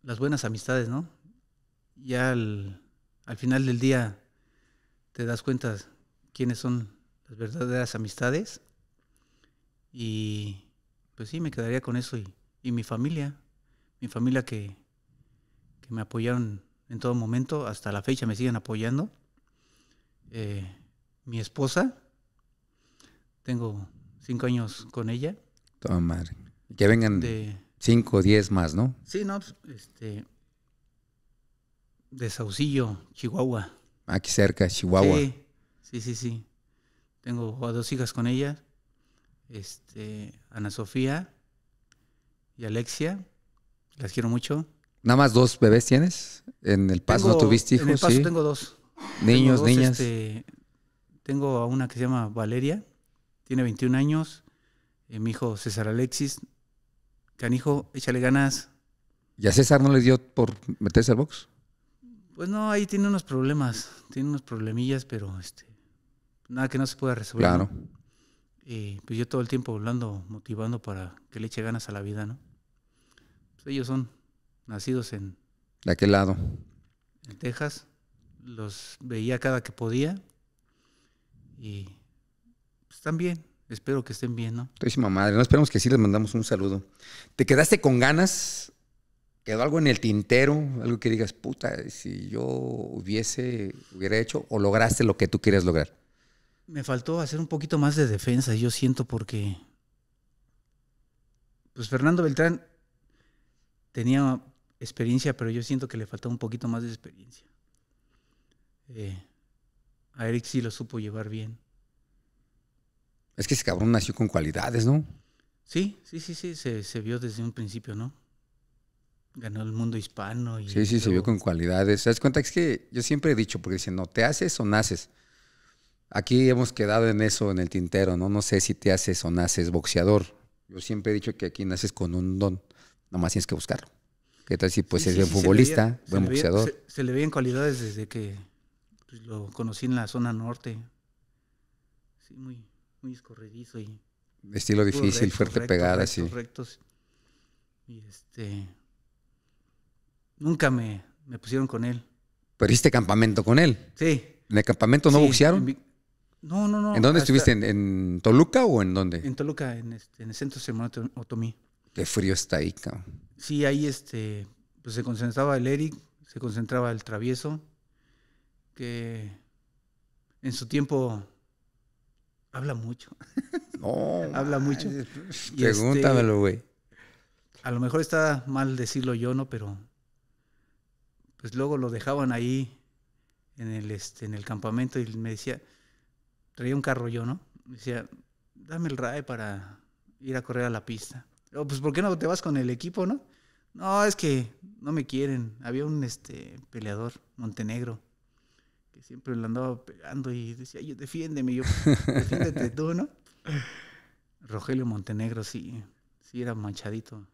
las buenas amistades, ¿no? Ya al, al final del día... te das cuenta quiénes son las verdaderas amistades y pues sí, me quedaría con eso y, y mi familia, mi familia que, que me apoyaron en todo momento, hasta la fecha me siguen apoyando, eh, mi esposa, tengo cinco años con ella. Toma madre, que vengan de, cinco o diez más, ¿no? Sí, no, este, de Saucillo, Chihuahua. Aquí cerca, Chihuahua. Sí, sí, sí, sí. Tengo a dos hijas con ella, este, Ana Sofía y Alexia. Las quiero mucho. ¿Nada más dos bebés tienes? ¿En El Paso tengo, no tuviste hijos? En El Paso sí. Tengo dos. Niños, tengo dos, niñas. Este, tengo a una que se llama Valeria, tiene veintiún años. Eh, mi hijo César Alexis. Canijo, échale ganas. ¿Y a César no le dio por meterse al box? Pues no, ahí tiene unos problemas, tiene unos problemillas, pero este, nada que no se pueda resolver. Claro. ¿No? Y pues yo todo el tiempo hablando, motivando para que le eche ganas a la vida, ¿no? Pues ellos son nacidos en... ¿De aquel lado? En Texas, los veía cada que podía y pues, están bien, espero que estén bien, ¿no? Muchísima madre, no esperemos que sí, les mandamos un saludo. ¿Te quedaste con ganas? ¿Quedó algo en el tintero? Algo que digas, puta, si yo hubiese, hubiera hecho, o lograste lo que tú querías lograr. Me faltó hacer un poquito más de defensa, yo siento, porque pues Fernando Beltrán tenía experiencia, pero yo siento que le faltaba un poquito más de experiencia. Eh, a Eric sí lo supo llevar bien. Es que ese cabrón nació con cualidades, ¿no? Sí, sí, sí, sí, se, se vio desde un principio, ¿no? Ganó el mundo hispano. Y sí, sí, luego... se vio con cualidades. ¿Te das cuenta? Es que yo siempre he dicho, porque dicen, no, ¿te haces o naces? Aquí hemos quedado en eso, en el tintero, ¿no? No sé si te haces o naces boxeador. Yo siempre he dicho que aquí naces con un don. Nomás tienes que buscarlo. ¿Qué tal si pues sí, es sí, buen sí, futbolista, veía, buen se boxeador? Veía, se, se le veían cualidades desde que pues, lo conocí en la zona norte. Sí, muy, muy escorredizo. Y estilo difícil, recto, fuerte recto, pegada, recto, sí. Rectos. Y este... Nunca me, me pusieron con él. ¿Pero hiciste campamento con él? Sí. ¿En el campamento no sí, boxearon? Mi... No, no, no. ¿En dónde estuviste? ¿En, en Toluca o en dónde? En Toluca, en, este, en el centro ceremonial Otomí. Qué frío está ahí, cabrón. Sí, ahí este, pues se concentraba el Eric, se concentraba el Travieso, que en su tiempo habla mucho. No. Habla mucho. Y pregúntamelo, güey. Este, a lo mejor está mal decirlo yo, ¿no? Pero pues luego lo dejaban ahí en el, este, en el campamento y me decía, traía un carro yo, ¿no? Me decía, dame el R A E para ir a correr a la pista. Pero, pues, ¿por qué no te vas con el equipo, no? No, es que no me quieren. Había un este, peleador, Montenegro, que siempre le andaba pegando y decía, yo, defiéndeme, yo, defiéndete tú, ¿no? Rogelio Montenegro, sí, sí era manchadito.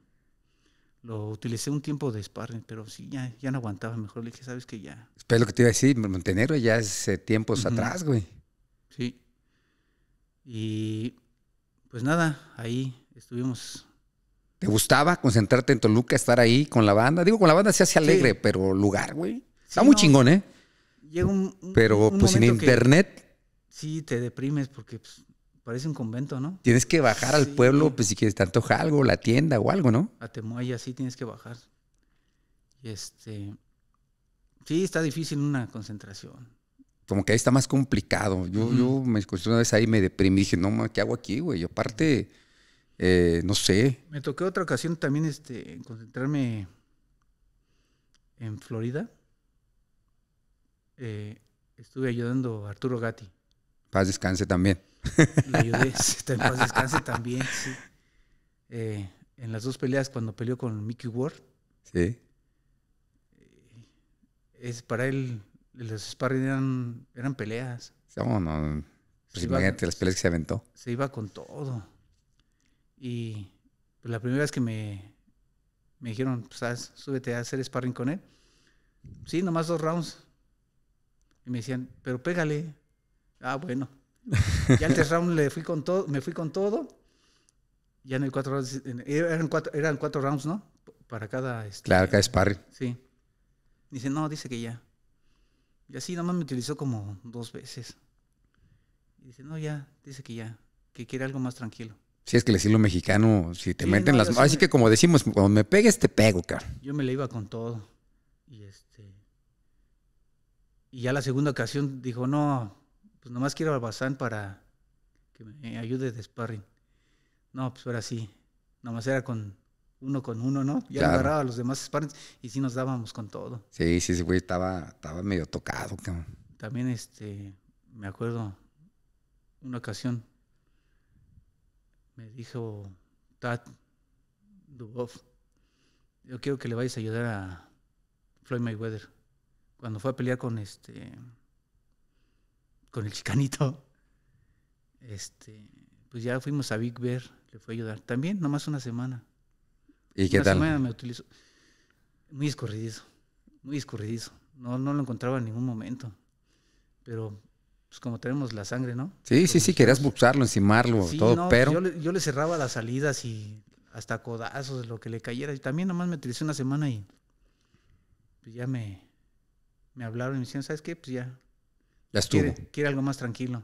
Lo utilicé un tiempo de sparring, pero sí, ya, ya no aguantaba. Mejor le dije, ¿sabes qué? Ya. Espera, lo que te iba a decir, Montenegro ya es eh, tiempos uh-huh. atrás, güey. Sí. Y pues nada, ahí estuvimos. ¿Te gustaba concentrarte en Toluca, estar ahí con la banda? Digo, con la banda se hace alegre, sí, pero lugar, güey. Está sí, muy no, chingón, ¿eh? Llega un, un Pero un pues sin internet. Sí, te deprimes porque pues, parece un convento, ¿no? Tienes que bajar al sí, pueblo, pues si quieres, te antoja algo, la tienda o algo, ¿no? A Temuaya, sí, tienes que bajar. Y este... Sí, está difícil una concentración. Como que ahí está más complicado. Yo, uh-huh. yo me escuché una vez ahí, me deprimí. Dije, no, man, ¿qué hago aquí, güey? Y aparte... Eh, no sé. Me toqué otra ocasión también este, concentrarme en Florida. Eh, estuve ayudando a Arturo Gatti. Paz descanse también. Le ayudé, en paz descanse también, sí. Eh, en las dos peleas cuando peleó con Mickey Ward. Sí. Eh, es para él, los sparring eran, eran peleas. No, no. Pues imagínate las peleas que se aventó. Se iba con todo. Y pues, la primera vez que me, me dijeron, pues, ¿sabes? Súbete a hacer sparring con él. Sí, nomás dos rounds. Y me decían, pero pégale. Ah, bueno. Ya el tercer round le fui con todo, me fui con todo. Ya en el cuatro rounds, eran cuatro, eran cuatro rounds, ¿no? Para cada... Este, claro, cada sparring. Sí. Dice, no, dice que ya. Y así nomás me utilizó como dos veces. Y dice, no, ya, dice que ya, que quiere algo más tranquilo. Si es que el estilo mexicano, si te sí, meten no, las manos. Así me... que como decimos, cuando me pegues, te pego, cabrón. Yo me le iba con todo. Y este. Y ya la segunda ocasión dijo, no, pues nomás quiero a Bazán para que me ayude de sparring. No, pues ahora sí. Nomás era con uno con uno, ¿no? Ya claro. Agarraba a los demás sparring y sí nos dábamos con todo. Sí, sí, ese güey estaba, estaba medio tocado, cabrón. También este, me acuerdo una ocasión. Me dijo Todd Duboef, yo quiero que le vayas a ayudar a Floyd Mayweather. Cuando fue a pelear con este, con el Chicanito, este, pues ya fuimos a Big Bear, le fue a ayudar. También, nomás una semana. ¿Y una qué tal? Una semana me utilizó. Muy escurridizo, muy escurridizo. No, no lo encontraba en ningún momento, pero... Pues como tenemos la sangre, ¿no? Sí, sí, sí, querías boxarlo, encimarlo, sí, todo, no, pero... Yo le, yo le cerraba las salidas y hasta codazos, lo que le cayera. Y también nomás me utilicé una semana y pues ya me, me hablaron y me dijeron, ¿sabes qué? Pues ya. Ya estuvo. Quiere, quiere algo más tranquilo.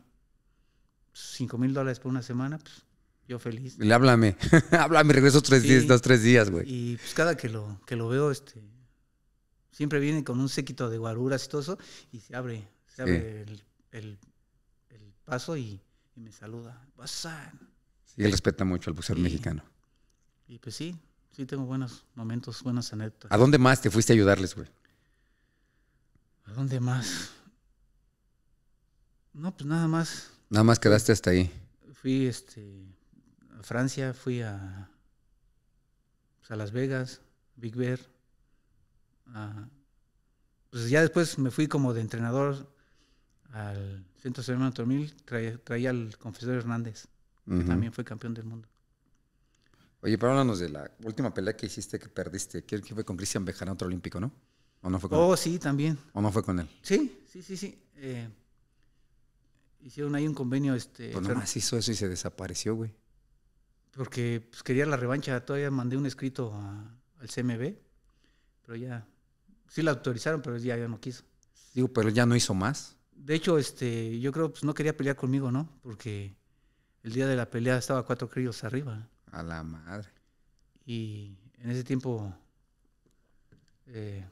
Cinco mil dólares por una semana, pues yo feliz. Le háblame, háblame, regreso tres sí, días, dos, tres días, güey. Y pues cada que lo, que lo veo, este, siempre viene con un séquito de guaruras y todo eso y se abre, se abre sí. el... El, el paso y, y me saluda. Bazán. Sí, él respeta mucho al boxeador sí. mexicano. Y pues sí, sí tengo buenos momentos, buenas anécdotas. ¿A dónde más te fuiste a ayudarles, güey? ¿A dónde más? No, pues nada más. Nada más quedaste hasta ahí. Fui este, a Francia, fui a, pues a Las Vegas, Big Bear. A, pues ya después me fui como de entrenador al Centro Ceremonial dos mil, traía, traía al Confesor Hernández, uh-huh. que también fue campeón del mundo. Oye, pero háblanos de la última pelea que hiciste que perdiste. ¿Qué fue con Cristian Bejarano, otro olímpico, no? ¿O no fue con oh, él? Oh, sí, también. ¿O no fue con él? Sí, sí, sí, sí. Eh, hicieron ahí un convenio. Este, pues nomás hizo eso y se desapareció, güey. Porque pues, quería la revancha, todavía mandé un escrito a, al C M B, pero ya, sí la autorizaron, pero ya, ya no quiso. Digo, pero ya no hizo más. De hecho, este, yo creo que pues, no quería pelear conmigo, ¿no? Porque el día de la pelea estaba cuatro críos arriba. A la madre. Y en ese tiempo, eh,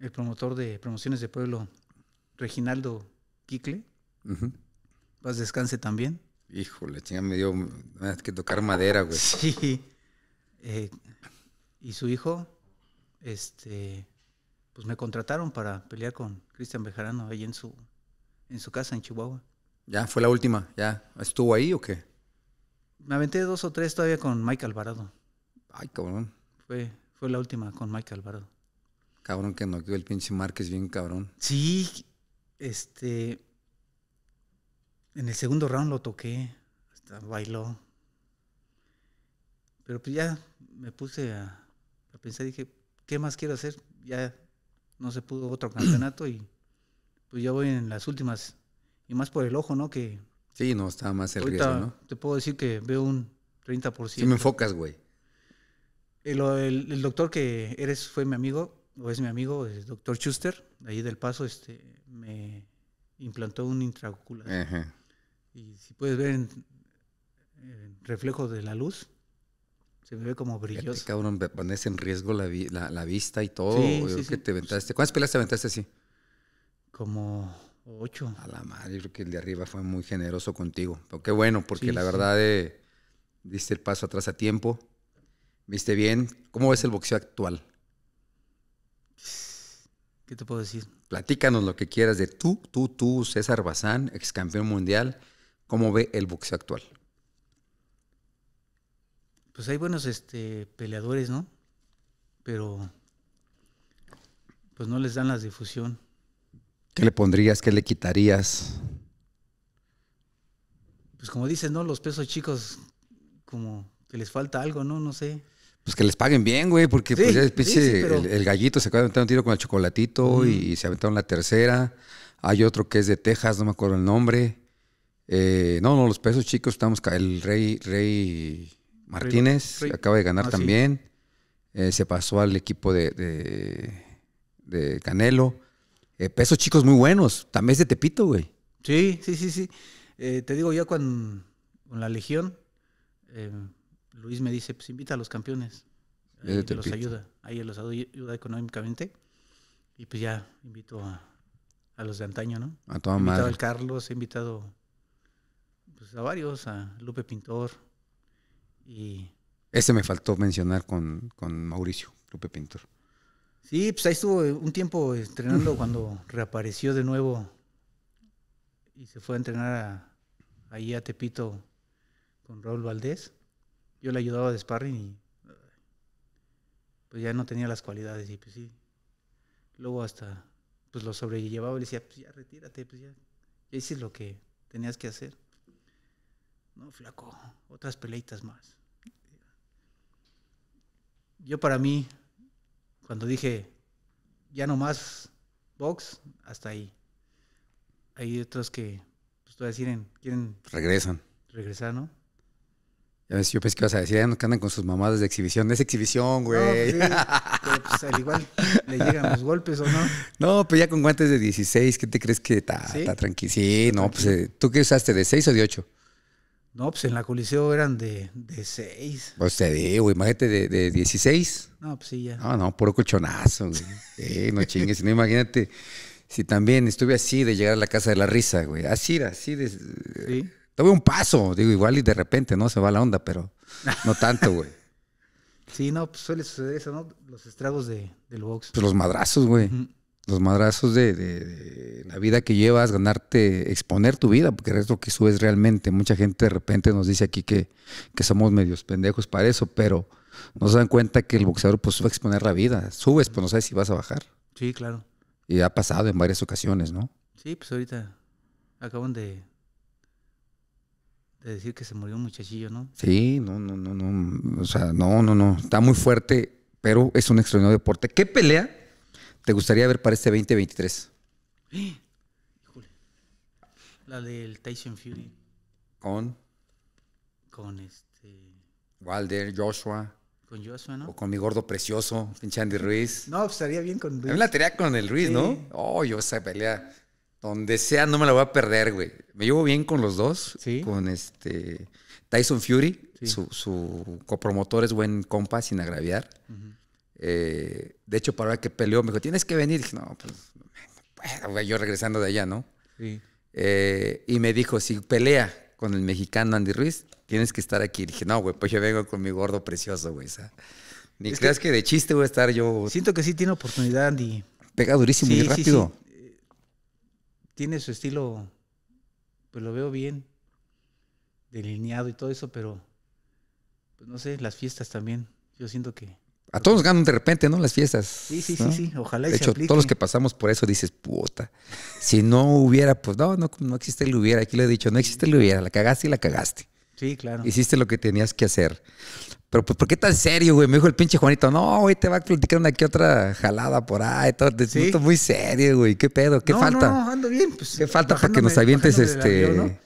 el promotor de Promociones de Pueblo, Reginaldo Kikle. Uh-huh. Paz descanse también. Híjole, chinga, me dio que tocar madera, güey. Sí. Eh, y su hijo, este, pues me contrataron para pelear con Cristian Bejarano ahí en su, en su casa en Chihuahua. ¿Ya fue la última? ¿Ya estuvo ahí o qué? Me aventé dos o tres todavía con Mike Alvarado. Ay, cabrón. Fue, fue la última con Mike Alvarado. Cabrón que noqueó el pinche Márquez bien cabrón. Sí, este... En el segundo round lo toqué, hasta bailó. Pero pues ya me puse a, a pensar, dije, ¿qué más quiero hacer? Ya no se pudo otro campeonato y pues ya voy en las últimas. Y más por el ojo, ¿no? Que sí, no, estaba más el riesgo, ¿no? Te puedo decir que veo un treinta por ciento. Si me enfocas, güey. El, el, el doctor que eres fue mi amigo, o es mi amigo, el doctor Schuster, de ahí del Paso, este, me implantó un intraocular. Ajá. Y si puedes ver en, en reflejo de la luz, se me ve como brilloso. Este cabrón, me pones en riesgo la, vi, la, la vista y todo. Sí, yo sí, creo sí. que te aventaste. ¿Cuántas peleas te aventaste así? Como ocho. A la madre, yo creo que el de arriba fue muy generoso contigo. Pero qué bueno, porque sí, la verdad sí. eh, diste el paso atrás a tiempo. Viste bien. ¿Cómo ves el boxeo actual? ¿Qué te puedo decir? Platícanos lo que quieras de tú, tú, tú, César Bazán, ex campeón mundial. ¿Cómo ve el boxeo actual? Pues hay buenos este, peleadores, ¿no? Pero pues no les dan la difusión. ¿Qué le pondrías? ¿Qué le quitarías? Pues como dices, ¿no? Los pesos chicos, como que les falta algo, ¿no? No sé. Pues que les paguen bien, güey, porque sí, pues, el, sí, sí, pero... el, el gallito se acaba de aventar un tiro con el chocolatito uh-huh. y se aventaron la tercera. Hay otro que es de Texas, no me acuerdo el nombre. Eh, no, no, los pesos chicos estamos... El Rey Rey Martínez Rey, Rey. acaba de ganar ah, también. Sí. Eh, se pasó al equipo de, de, de Canelo. Eh, pesos chicos muy buenos. También es de Tepito, güey. Sí, sí, sí, sí. Eh, te digo, yo con, con la Legión... Eh, Luis me dice, pues invita a los campeones, ahí te los ayuda, ahí los ayuda económicamente, y pues ya invito a, a los de antaño, ¿no? A toda madre. He invitado al Carlos, he invitado pues, a varios, a Lupe Pintor, y... Ese me faltó mencionar con, con Mauricio, Lupe Pintor. Sí, pues ahí estuvo un tiempo entrenando cuando reapareció de nuevo, y se fue a entrenar a, ahí a Tepito con Raúl Valdés. Yo le ayudaba de sparring y pues ya no tenía las cualidades y pues sí. Luego hasta pues lo sobrellevaba y le decía, pues ya retírate, pues ya, ya hiciste lo que tenías que hacer. No, flaco, otras peleitas más. Yo para mí, cuando dije, ya no más box, hasta ahí. Hay otros que, pues todavía quieren, quieren... Regresan. Regresar, ¿no? Ya ves, yo pensé que ibas a decir, ya no andan con sus mamadas de exhibición. Es exhibición, güey. No, sí, pero pues al igual le llegan los golpes, ¿o no? No, pues ya con guantes de dieciséis, ¿qué te crees que está ¿Sí? tranquilo? Sí, no, tranquilo. Pues, ¿tú qué usaste, de seis o de ocho? No, pues en la Coliseo eran de, de seis. Pues te digo, imagínate, de, de dieciséis. No, pues sí, ya. No, no, puro colchonazo, güey. Sí, no chingues, no, imagínate si también estuve así de llegar a la casa de la risa, güey. Así, así de... Sí. Tuve un paso, digo, igual y de repente, ¿no? Se va la onda, pero no tanto, güey. Sí, no, pues suele suceder eso, ¿no? Los estragos de, del box. Pues los madrazos, güey. Uh-huh. Los madrazos de, de, de la vida que llevas, ganarte, exponer tu vida, porque es lo que subes realmente. Mucha gente de repente nos dice aquí que, que somos medios pendejos para eso, pero no se dan cuenta que el boxeador pues va a exponer la vida. Subes, pues no sabes si vas a bajar. Sí, claro. Y ha pasado en varias ocasiones, ¿no? Sí, pues ahorita acaban de... de decir que se murió un muchachillo, ¿no? Sí, no, no, no, no. O sea, no, no, no. Está muy fuerte, pero es un extraordinario deporte. ¿Qué pelea te gustaría ver para este veinte veintitrés? Híjole. La del Tyson Fury. ¿Con? Con este... Wilder, Joshua. Con Joshua, ¿no? O con mi gordo precioso, pinche Andy Ruiz. No, estaría bien con Ruiz. A mí la tarea con el Ruiz, sí. ¿No? Oh, yo esa pelea... Donde sea, no me la voy a perder, güey. Me llevo bien con los dos. ¿Sí? Con este Tyson Fury. Sí. Su, su copromotor es buen compa, sin agraviar. Uh-huh. eh, de hecho, para ahora que peleó, me dijo, tienes que venir. Y dije, no, pues, bueno, yo regresando de allá, ¿no? Sí. Eh, y me dijo, si pelea con el mexicano Andy Ruiz, tienes que estar aquí. Y dije, no, güey, pues yo vengo con mi gordo precioso, güey. Ni es creas que... que de chiste voy a estar yo. Siento que sí tiene oportunidad, Andy. Pega durísimo sí, y rápido. Sí, sí. Eh, tiene su estilo, pues lo veo bien, delineado y todo eso, pero pues no sé, las fiestas también. Yo siento que... A todos ganan de repente, ¿no? Las fiestas. Sí, sí, ¿no? sí, sí. Ojalá y de se hecho, aplique. Todos los que pasamos por eso dices, puta, si no hubiera, pues no, no, no existe el hubiera. Aquí le he dicho, no existe el hubiera. La cagaste y la cagaste. Sí, claro. Hiciste lo que tenías que hacer. Pero, pues, ¿por qué tan serio, güey? Me dijo el pinche Juanito, no, güey, te va a platicar una que otra jalada por ahí. Todo. Te ¿Sí? siento muy serio, güey. ¿Qué pedo? ¿Qué no, falta? No, no, ando bien. Pues, ¿qué falta para que nos avientes este... avión, ¿no?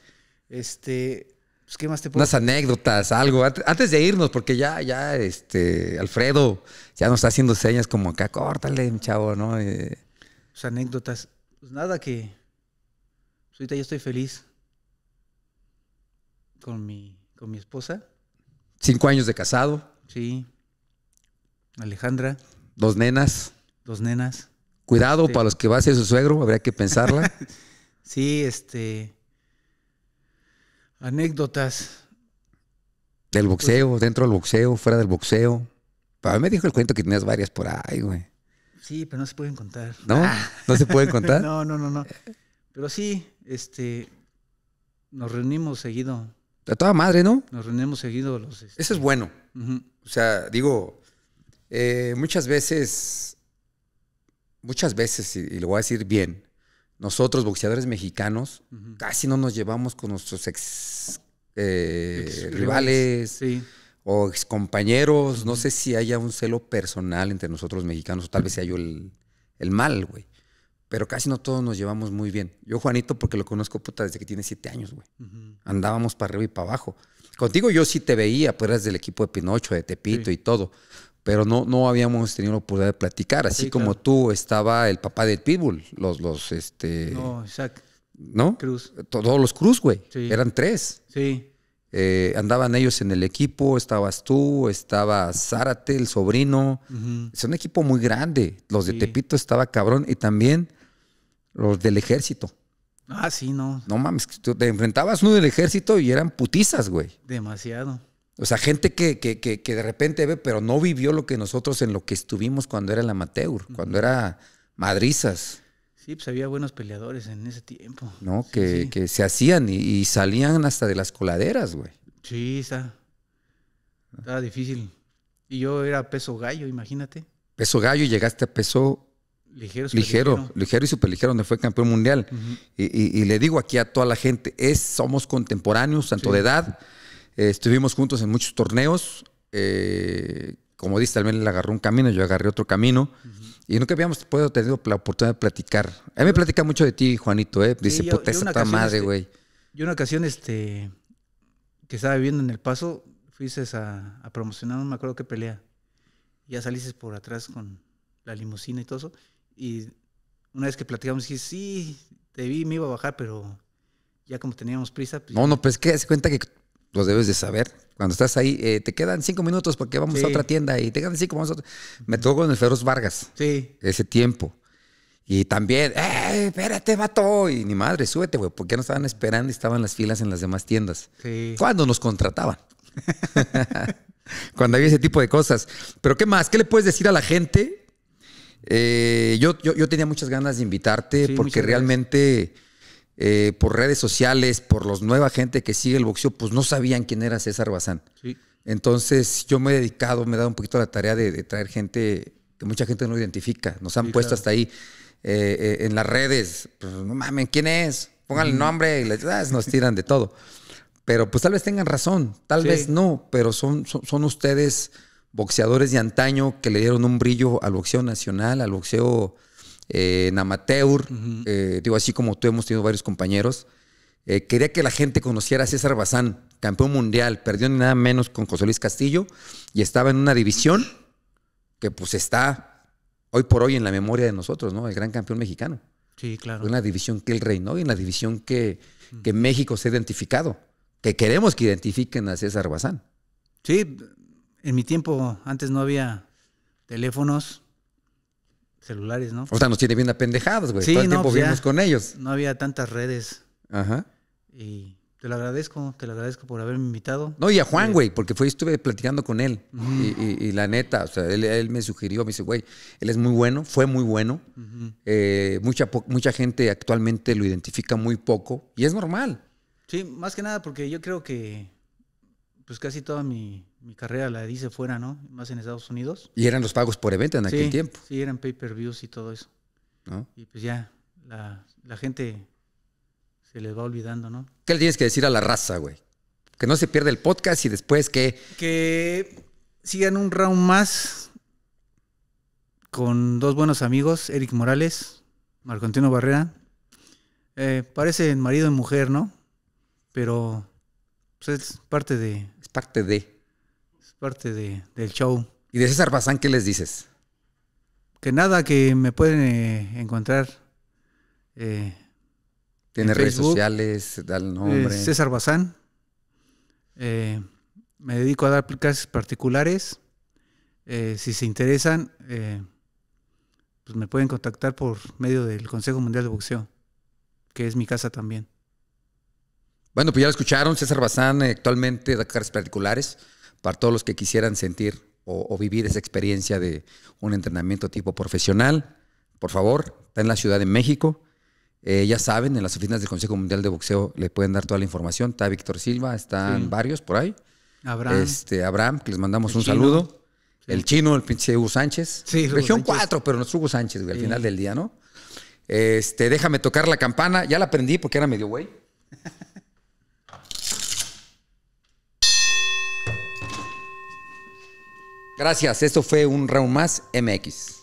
Este... Pues, ¿qué más te puedo...? Unas anécdotas, algo. Antes de irnos, porque ya, ya, este, Alfredo ya nos está haciendo señas como acá, córtale, chavo, ¿no? Eh... Pues anécdotas. Pues nada, que pues ahorita yo estoy feliz con mi, con mi esposa. Cinco años de casado. Sí. Alejandra. Dos nenas. Dos nenas. Cuidado este... para los que va a ser su suegro, habría que pensarla. Sí, este... Anécdotas. Del boxeo, pues, dentro del boxeo, fuera del boxeo. A mí me dijo el cuento que tenías varias por ahí, güey. Sí, pero no se pueden contar. ¿No? ¿No se pueden contar? No, no, no, no. Pero sí, este, nos reunimos seguido. A toda madre, ¿no? Nos reunimos seguido. Los, este... Eso es bueno. Uh-huh. O sea, digo, eh, muchas veces, muchas veces, y, y lo voy a decir bien, nosotros, boxeadores mexicanos, uh-huh. casi no nos llevamos con nuestros ex, eh, ex rivales, rivales sí. o ex compañeros. Uh-huh. No sé si haya un celo personal entre nosotros los mexicanos, o tal vez sea yo el, el mal, güey. Pero casi no todos nos llevamos muy bien. Yo, Juanito, porque lo conozco, puta, desde que tiene siete años, güey. Uh-huh. Andábamos para arriba y para abajo. Contigo yo sí te veía, pues eras del equipo de Pinocho, de Tepito sí. y todo. Pero no, no habíamos tenido la oportunidad de platicar. Así sí, como claro. tú estaba el papá del Pitbull, los, los, este... No, Isaac. ¿No? Cruz. Todos los Cruz, güey. Sí. Eran tres. Sí. Eh, andaban ellos en el equipo, estabas tú, estaba Zárate, el sobrino. Uh-huh. Es un equipo muy grande. Los de sí. Tepito estaba cabrón. Y también los del ejército. Ah, sí, no. No mames, te enfrentabas uno del ejército y eran putizas, güey. Demasiado. O sea, gente que, que, que, que de repente ve, pero no vivió lo que nosotros en lo que estuvimos cuando era el amateur, uh-huh. cuando era madrizas. Sí, pues había buenos peleadores en ese tiempo. No, sí, que, sí. que se hacían y, y salían hasta de las coladeras, güey. Sí, está. Estaba difícil. Y yo era peso gallo, imagínate. Peso gallo y llegaste a peso... Ligero, ligero, ligero, ligero y superligero, donde fue campeón mundial. Uh-huh. y, y, y le digo aquí a toda la gente, es, somos contemporáneos, tanto sí. de edad... Eh, estuvimos juntos en muchos torneos. Eh, como dice, también él agarró un camino, yo agarré otro camino. Uh-huh. Y nunca habíamos podido tener la oportunidad de platicar. A mí me platica mucho de ti, Juanito. Eh. Dice, sí, yo, puta, esa madre, güey. Este, yo una ocasión este, que estaba viviendo en El Paso, fuiste a, a promocionar, no me acuerdo qué pelea. Ya saliste por atrás con la limusina y todo eso. Y una vez que platicamos, dije, sí, te vi, me iba a bajar, pero ya como teníamos prisa. Pues, no, no, pues que se cuenta que... Los debes de saber. Cuando estás ahí, eh, te quedan cinco minutos porque vamos sí. a otra tienda y te quedan cinco, vamos a otra. Me tocó con el Feroz Vargas. Sí. Ese tiempo. Y también, ¡eh, espérate, vato! Y ni madre, súbete, güey, porque no estaban esperando y estaban las filas en las demás tiendas. Sí. ¿Cuándo nos contrataban? Cuando había ese tipo de cosas. Pero, ¿qué más? ¿Qué le puedes decir a la gente? Eh, yo, yo, yo tenía muchas ganas de invitarte sí, porque realmente... Eh, por redes sociales, por los nueva gente que sigue el boxeo, pues no sabían quién era César Bazán. Sí. Entonces yo me he dedicado, me he dado un poquito a la tarea de, de traer gente que mucha gente no identifica. Nos han sí, puesto claro. hasta ahí eh, eh, en las redes. Pues, no mames, ¿quién es? Pónganle el nombre. Y les, ah, nos tiran de todo. Pero pues tal vez tengan razón, tal sí. vez no, pero son, son, son ustedes boxeadores de antaño que le dieron un brillo al boxeo nacional, al boxeo... Eh, en amateur, uh-huh. eh, digo así como tú hemos tenido varios compañeros. Eh, quería que la gente conociera a César Bazán, campeón mundial, perdió ni nada menos con José Luis Castillo y estaba en una división que pues está hoy por hoy en la memoria de nosotros, ¿no? El gran campeón mexicano. Sí, claro. En la división que él reinó y en la división que, uh-huh. que México se ha identificado, que queremos que identifiquen a César Bazán. Sí, en mi tiempo antes no había teléfonos. Celulares, ¿no? O sea, nos tiene bien apendejados, güey. Sí, todo el no, tiempo vivimos con ellos. No había tantas redes. Ajá. Y te lo agradezco, te lo agradezco por haberme invitado. No, y a Juan, güey, porque fue, estuve platicando con él. Uh -huh. y, y, y la neta, o sea, él, él me sugirió, me dice, güey, él es muy bueno, fue muy bueno. Uh -huh. eh, mucha, mucha gente actualmente lo identifica muy poco y es normal. Sí, más que nada porque yo creo que pues casi toda mi, mi carrera la hice fuera, ¿no? Más en Estados Unidos. Y eran los pagos por evento en aquel sí, tiempo. Sí, eran pay-per-views y todo eso. ¿No? Y pues ya, la, la gente... se les va olvidando, ¿no? ¿Qué le tienes que decir a la raza, güey? Que no se pierda el podcast y después que... Que sigan Un Round Más con dos buenos amigos, Eric Morales, Marco Antonio Barrera. Eh, parecen marido y mujer, ¿no? Pero pues, es parte de... Es parte de... Es parte de, del show. ¿Y de César Bazán qué les dices? Que nada, que me pueden eh, encontrar... Eh, Tiene redes Facebook, sociales, da el nombre. César Bazán. Eh, me dedico a dar clases particulares. Eh, si se interesan, eh, pues me pueden contactar por medio del Consejo Mundial de Boxeo, que es mi casa también. Bueno, pues ya lo escucharon. César Bazán eh, actualmente da clases particulares para todos los que quisieran sentir o, o vivir esa experiencia de un entrenamiento tipo profesional. Por favor, está en la Ciudad de México. Eh, ya saben, en las oficinas del Consejo Mundial de Boxeo le pueden dar toda la información. Está Víctor Silva, están sí. varios por ahí. Abraham. Este, Abraham, que les mandamos el un chino. saludo. Sí. El chino, el pinche Hugo Sánchez. Sí, Hugo Región Sánchez. cuatro, pero nuestro Hugo Sánchez, güey, sí. al final del día, ¿no? Este, déjame tocar la campana. Ya la prendí porque era medio güey. Gracias. Esto fue Un Round Más M X.